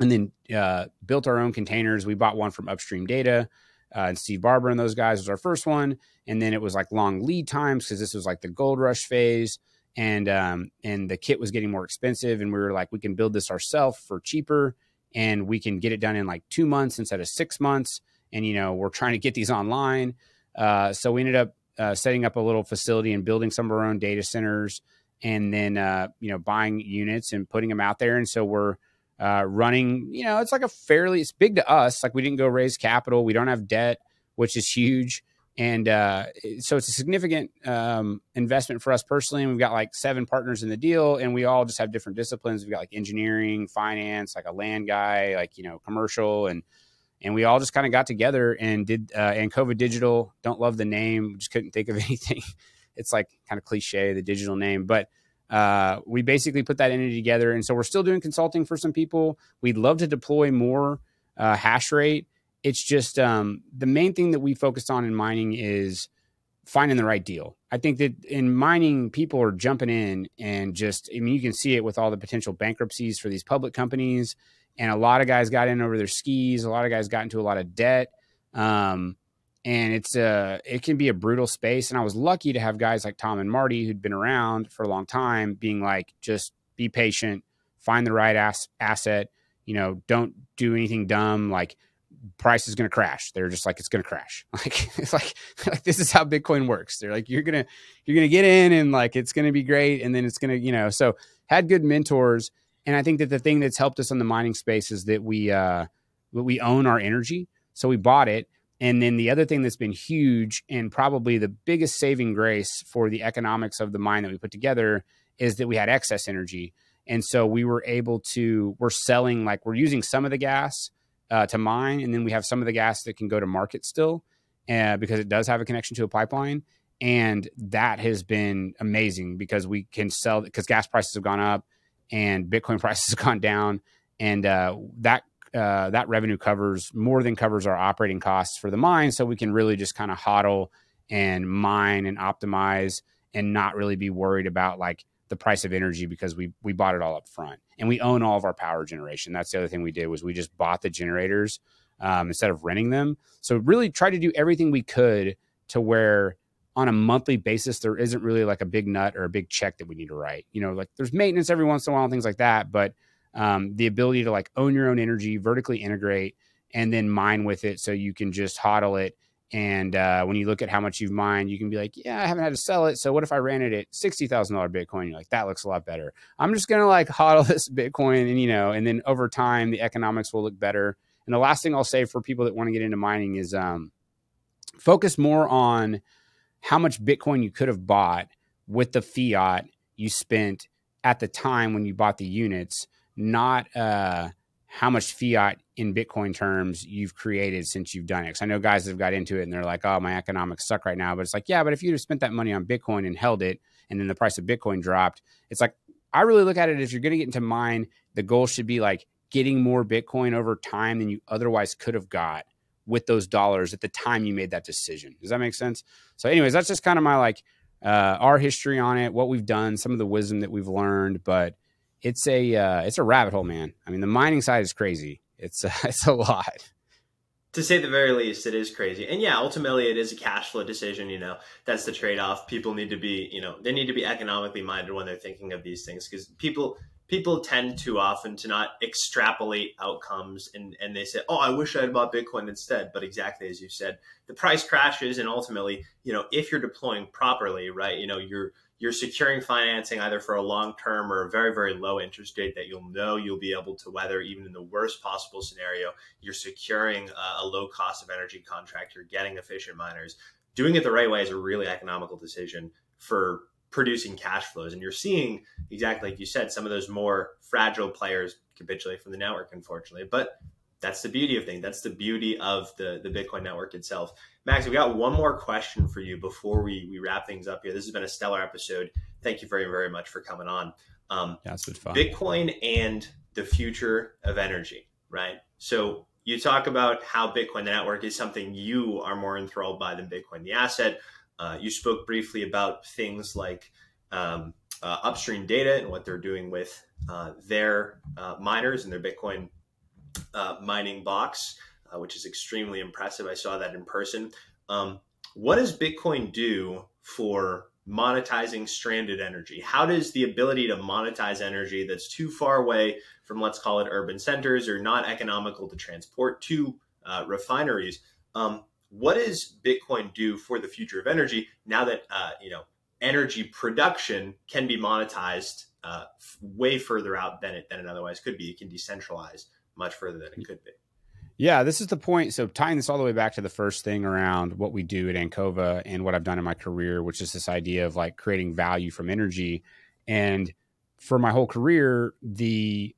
and then uh, built our own containers. We bought one from Upstream Data uh, and Steve Barber and those guys was our first one. And then it was like long lead times because this was like the gold rush phase and, um, and the kit was getting more expensive. And we were like, we can build this ourselves for cheaper and we can get it done in like two months instead of six months. And, you know, we're trying to get these online. Uh, so we ended up uh, setting up a little facility and building some of our own data centers and then, uh, you know, buying units and putting them out there. And so we're uh, running, you know, it's like a fairly, it's big to us. Like we didn't go raise capital. We don't have debt, which is huge. And uh, so it's a significant um, investment for us personally. And we've got like seven partners in the deal and we all just have different disciplines. We've got like engineering, finance, like a land guy, like, you know, commercial. And, and we all just kind of got together and did uh, Ancova Digital. Don't love the name. Just couldn't think of anything. It's like kind of cliche, the digital name, but uh, we basically put that entity together. And so we're still doing consulting for some people. We'd love to deploy more uh, hash rate. It's just um, the main thing that we focused on in mining is finding the right deal. I think that in mining, people are jumping in and just, I mean, you can see it with all the potential bankruptcies for these public companies. And a lot of guys got in over their skis. A lot of guys got into a lot of debt. Um, And it's a, it can be a brutal space. And I was lucky to have guys like Tom and Marty who'd been around for a long time being like, just be patient, find the right ass asset, you know, don't do anything dumb. Like price is going to crash. They're just like, it's going to crash. Like, it's like, like, this is how Bitcoin works. They're like, you're going to, you're going to get in and like, it's going to be great. And then it's going to, you know, so had good mentors. And I think that the thing that's helped us in the mining space is that we, uh, we own our energy. So we bought it. And then the other thing that's been huge and probably the biggest saving grace for the economics of the mine that we put together is that we had excess energy. And so we were able to, we're selling, like we're using some of the gas uh, to mine. And then we have some of the gas that can go to market still uh, because it does have a connection to a pipeline. And that has been amazing because we can sell, because gas prices have gone up and Bitcoin prices have gone down. And uh, that uh, that revenue covers more than covers our operating costs for the mine. So we can really just kind of hodl and mine and optimize and not really be worried about like the price of energy because we, we bought it all up front and we own all of our power generation. That's the other thing we did was we just bought the generators um, instead of renting them. So really try to do everything we could to where on a monthly basis, there isn't really like a big nut or a big check that we need to write. You know, like there's maintenance every once in a while and things like that, but Um, the ability to like own your own energy, vertically integrate, and then mine with it. So you can just hodl it. And uh, when you look at how much you've mined, you can be like, yeah, I haven't had to sell it. So what if I ran it at sixty thousand dollars Bitcoin? You're like, that looks a lot better. I'm just going to like hodl this Bitcoin and, you know, and then over time, the economics will look better. And the last thing I'll say for people that want to get into mining is um, focus more on how much Bitcoin you could have bought with the fiat you spent at the time when you bought the units, not uh, how much fiat in Bitcoin terms you've created since you've done it. Because I know guys that have got into it and they're like, oh, my economics suck right now. But it's like, yeah, but if you'd have spent that money on Bitcoin and held it and then the price of Bitcoin dropped, it's like, I really look at it, if you're going to get into mine, the goal should be like getting more Bitcoin over time than you otherwise could have got with those dollars at the time you made that decision. Does that make sense? So anyways, that's just kind of my like uh, our history on it, what we've done, some of the wisdom that we've learned, but It's a uh, it's a rabbit hole, man. I mean, the mining side is crazy. It's uh, it's a lot. To say the very least, it is crazy. And yeah, ultimately, it is a cash flow decision. You know, that's the trade off. People need to be, you know, they need to be economically minded when they're thinking of these things, because people people tend too often to not extrapolate outcomes. And, and they say, oh, I wish I had bought Bitcoin instead. But exactly as you said, the price crashes. And ultimately, you know, if you're deploying properly, right, you know, you're you're securing financing either for a long-term or a very, very low interest rate that you'll know you'll be able to weather even in the worst possible scenario. You're securing a, a low cost of energy contract. You're getting efficient miners. Doing it the right way is a really economical decision for producing cash flows. And you're seeing, exactly like you said, some of those more fragile players capitulate from the network, unfortunately. But that's the beauty of things. That's the beauty of the, the Bitcoin network itself. Max, we got one more question for you before we, we wrap things up here. This has been a stellar episode. Thank you very, very much for coming on. Um, that's been fun. Bitcoin and the future of energy, right? So you talk about how Bitcoin, the network, is something you are more enthralled by than Bitcoin, the asset. Uh, you spoke briefly about things like um, uh, Upstream Data and what they're doing with uh, their uh, miners and their Bitcoin Uh, mining box, uh, which is extremely impressive. I saw that in person. Um, what does Bitcoin do for monetizing stranded energy? How does the ability to monetize energy that's too far away from, let's call it, urban centers or not economical to transport to uh, refineries? Um, what does Bitcoin do for the future of energy now that, uh, you know, energy production can be monetized uh, way further out than it, than it otherwise could be? It can decentralize much further than it could be. Yeah, this is the point. So tying this all the way back to the first thing around what we do at Ancova and what I've done in my career, which is this idea of like creating value from energy. And for my whole career, the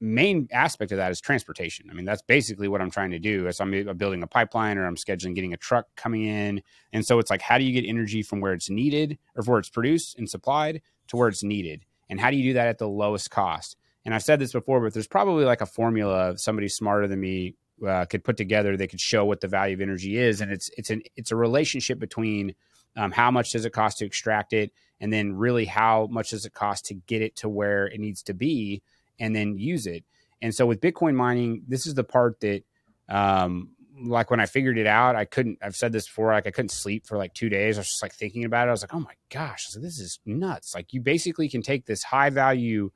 main aspect of that is transportation. I mean, that's basically what I'm trying to do. As I'm building a pipeline or I'm scheduling getting a truck coming in. And so it's like, how do you get energy from where it's needed or where it's produced and supplied to where it's needed? And how do you do that at the lowest cost? And I've said this before, but there's probably like a formula somebody smarter than me uh, could put together. They could show what the value of energy is. And it's, it's an, it's a relationship between um, how much does it cost to extract it? And then really how much does it cost to get it to where it needs to be and then use it. And so with Bitcoin mining, this is the part that um, like when I figured it out, I couldn't, I've said this before, like I couldn't sleep for like two days. I was just like thinking about it. I was like, oh my gosh, so this is nuts. Like you basically can take this high value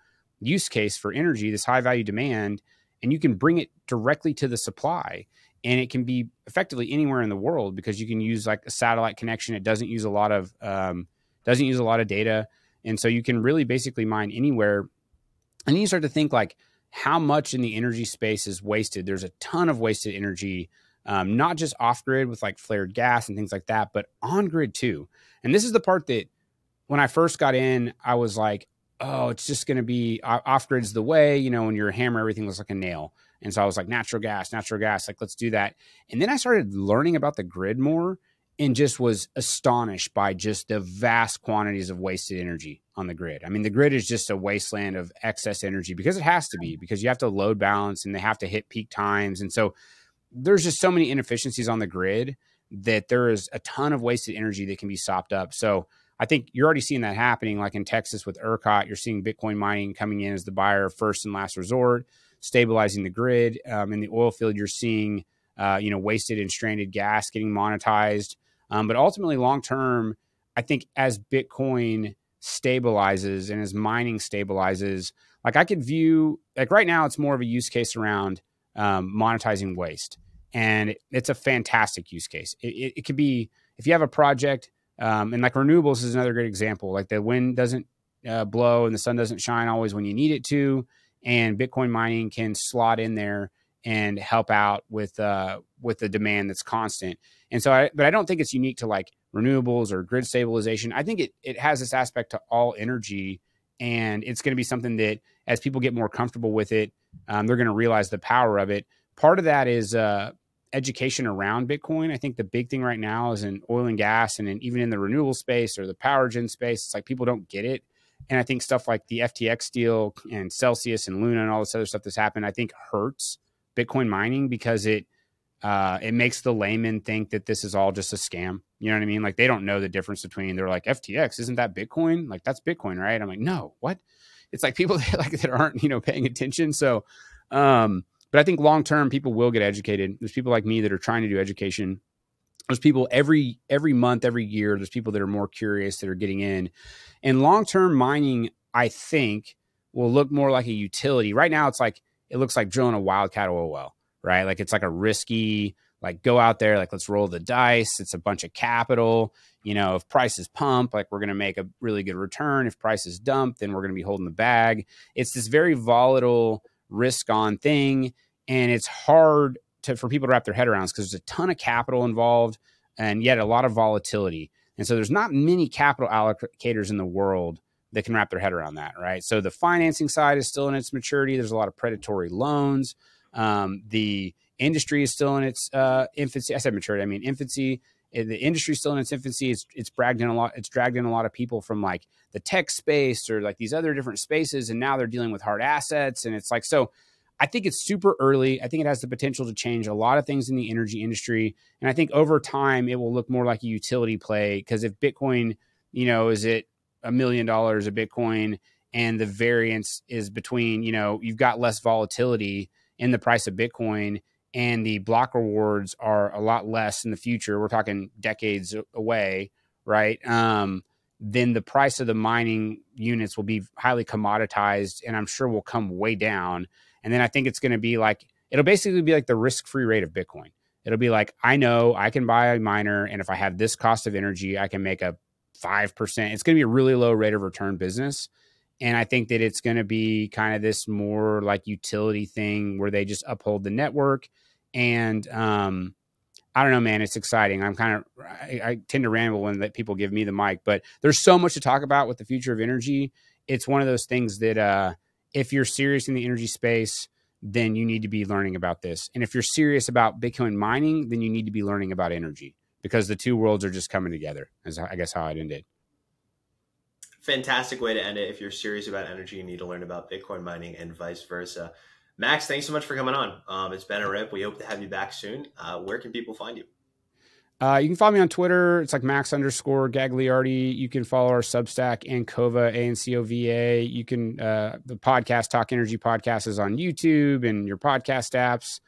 use case for energy, this high value demand, and you can bring it directly to the supply. And it can be effectively anywhere in the world because you can use like a satellite connection. It doesn't use a lot of, um, doesn't use a lot of data. And so you can really basically mine anywhere. And then you start to think like how much in the energy space is wasted. There's a ton of wasted energy, um, not just off grid with like flared gas and things like that, but on grid too. And this is the part that when I first got in, I was like, oh, it's just going to be off grid's the way, you know, when you're a hammer, everything looks like a nail. And so I was like, natural gas, natural gas, like, let's do that. And then I started learning about the grid more and just was astonished by just the vast quantities of wasted energy on the grid. I mean, the grid is just a wasteland of excess energy because it has to be, because you have to load balance and they have to hit peak times. And so there's just so many inefficiencies on the grid that there is a ton of wasted energy that can be sopped up. So I think you're already seeing that happening, like in Texas with ERCOT. You're seeing Bitcoin mining coming in as the buyer of first and last resort, stabilizing the grid. Um, in the oil field, you're seeing uh, you know, wasted and stranded gas getting monetized. Um, but ultimately, long term, I think as Bitcoin stabilizes and as mining stabilizes, like I could view, like right now, it's more of a use case around um, monetizing waste. And it's a fantastic use case. It, it, it could be, if you have a project, um, and like renewables is another great example, like the wind doesn't uh, blow and the sun doesn't shine always when you need it to. And Bitcoin mining can slot in there and help out with, uh, with the demand that's constant. And so, I, but I don't think it's unique to like renewables or grid stabilization. I think it, it has this aspect to all energy, and it's going to be something that as people get more comfortable with it, um, they're going to realize the power of it. Part of that is, uh, education around Bitcoin. I think the big thing right now is in oil and gas, and in, even in the renewable space or the power gen space, it's like people don't get it. And I think stuff like the F T X deal and Celsius and Luna and all this other stuff that's happened, I think hurts Bitcoin mining because it, uh, it makes the layman think that this is all just a scam. You know what I mean? Like they don't know the difference between, they're like, F T X, isn't that Bitcoin? Like that's Bitcoin, right? I'm like, no, what? It's like people that, like, that aren't, you know, paying attention. So, um, but I think long-term people will get educated. There's people like me that are trying to do education. There's people every, every month, every year, there's people that are more curious that are getting in. And long-term mining, I think, will look more like a utility. Right now, it's like, it looks like drilling a wildcat oil well, right? Like it's like a risky, like go out there, like let's roll the dice. It's a bunch of capital. You know, if prices pump, like we're going to make a really good return. If prices dump, then we're going to be holding the bag. It's this very volatile, risk on thing. And it's hard to, for people to wrap their head around because there's a ton of capital involved and yet a lot of volatility. And so there's not many capital allocators in the world that can wrap their head around that, right? So the financing side is still in its maturity. There's a lot of predatory loans. Um, the industry is still in its uh, infancy. I said maturity, I mean infancy. The industry is still in its infancy. It's, it's dragged in a lot. It's dragged in a lot of people from like the tech space or like these other different spaces. And now they're dealing with hard assets. And it's like, so I think it's super early. I think it has the potential to change a lot of things in the energy industry. And I think over time, it will look more like a utility play. Because if Bitcoin, you know, is it a million dollars a Bitcoin and the variance is between, you know, you've got less volatility in the price of Bitcoin and the block rewards are a lot less in the future. We're talking decades away, right? Um, then the price of the mining units will be highly commoditized and I'm sure will come way down. And then I think it's going to be like, it'll basically be like the risk-free rate of Bitcoin. It'll be like, I know I can buy a miner, and if I have this cost of energy, I can make a five percent. It's going to be a really low rate of return business. And I think that it's going to be kind of this more like utility thing where they just uphold the network. And um, I don't know, man, it's exciting. I'm kind of, I, I tend to ramble when that people give me the mic, but there's so much to talk about with the future of energy. It's one of those things that uh, if you're serious in the energy space, then you need to be learning about this. And if you're serious about Bitcoin mining, then you need to be learning about energy, because the two worlds are just coming together, is I guess how I'd end it. Fantastic way to end it. If you're serious about energy, you need to learn about Bitcoin mining and vice versa. Max, thanks so much for coming on. Um, it's been a rip. We hope to have you back soon. Uh, where can people find you? Uh, you can follow me on Twitter. It's like Max underscore Gagliardi. You can follow our Substack, Ancova, A N C O V A. You can, uh, the podcast, Talk Energy Podcast, is on YouTube and your podcast apps.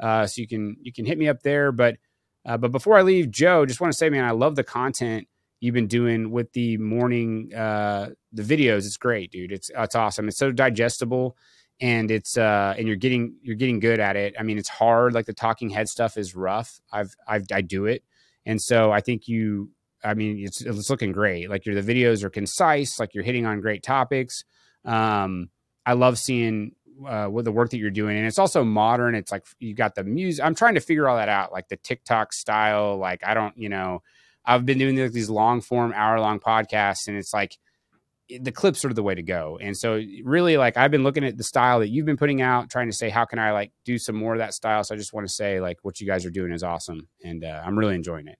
Uh, so you can, you can hit me up there. But, uh, but before I leave, Joe, just want to say, man, I love the content you've been doing with the morning, uh, the videos. It's great, dude. It's, it's awesome. It's so digestible, and it's, uh, and you're getting, you're getting good at it. I mean, it's hard. Like the talking head stuff is rough. I've, I've, I do it. And so I think you, I mean, it's, it's looking great. Like your, the videos are concise, like you're hitting on great topics. Um, I love seeing, uh, what the work that you're doing. And it's also modern. It's like, you got the music. I'm trying to figure all that out. Like the TikTok style, like, I don't, you know, I've been doing these long form, hour long podcasts, and it's like the clips are the way to go. And so really, like, I've been looking at the style that you've been putting out, trying to say, how can I like do some more of that style? So I just want to say, like, what you guys are doing is awesome. And uh, I'm really enjoying it.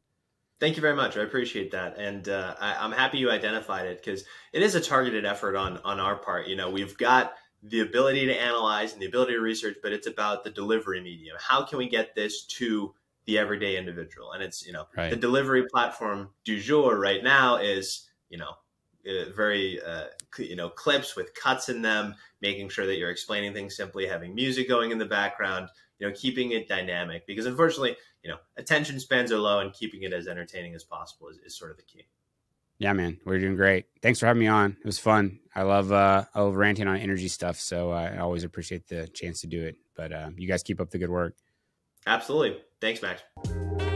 Thank you very much. I appreciate that. And uh, I, I'm happy you identified it, because it is a targeted effort on on our part. You know, we've got the ability to analyze and the ability to research, but it's about the delivery medium. How can we get this to the everyday individual? And it's, you know, right. the delivery platform du jour right now is, you know, very, uh, you know, clips with cuts in them, making sure that you're explaining things simply, having music going in the background, you know, keeping it dynamic, because unfortunately, you know, attention spans are low, and keeping it as entertaining as possible is, is sort of the key. Yeah, man, we're doing great. Thanks for having me on. It was fun. I love, uh, I love ranting on energy stuff. So I always appreciate the chance to do it, but, um, uh, you guys keep up the good work. Absolutely. Thanks, Max.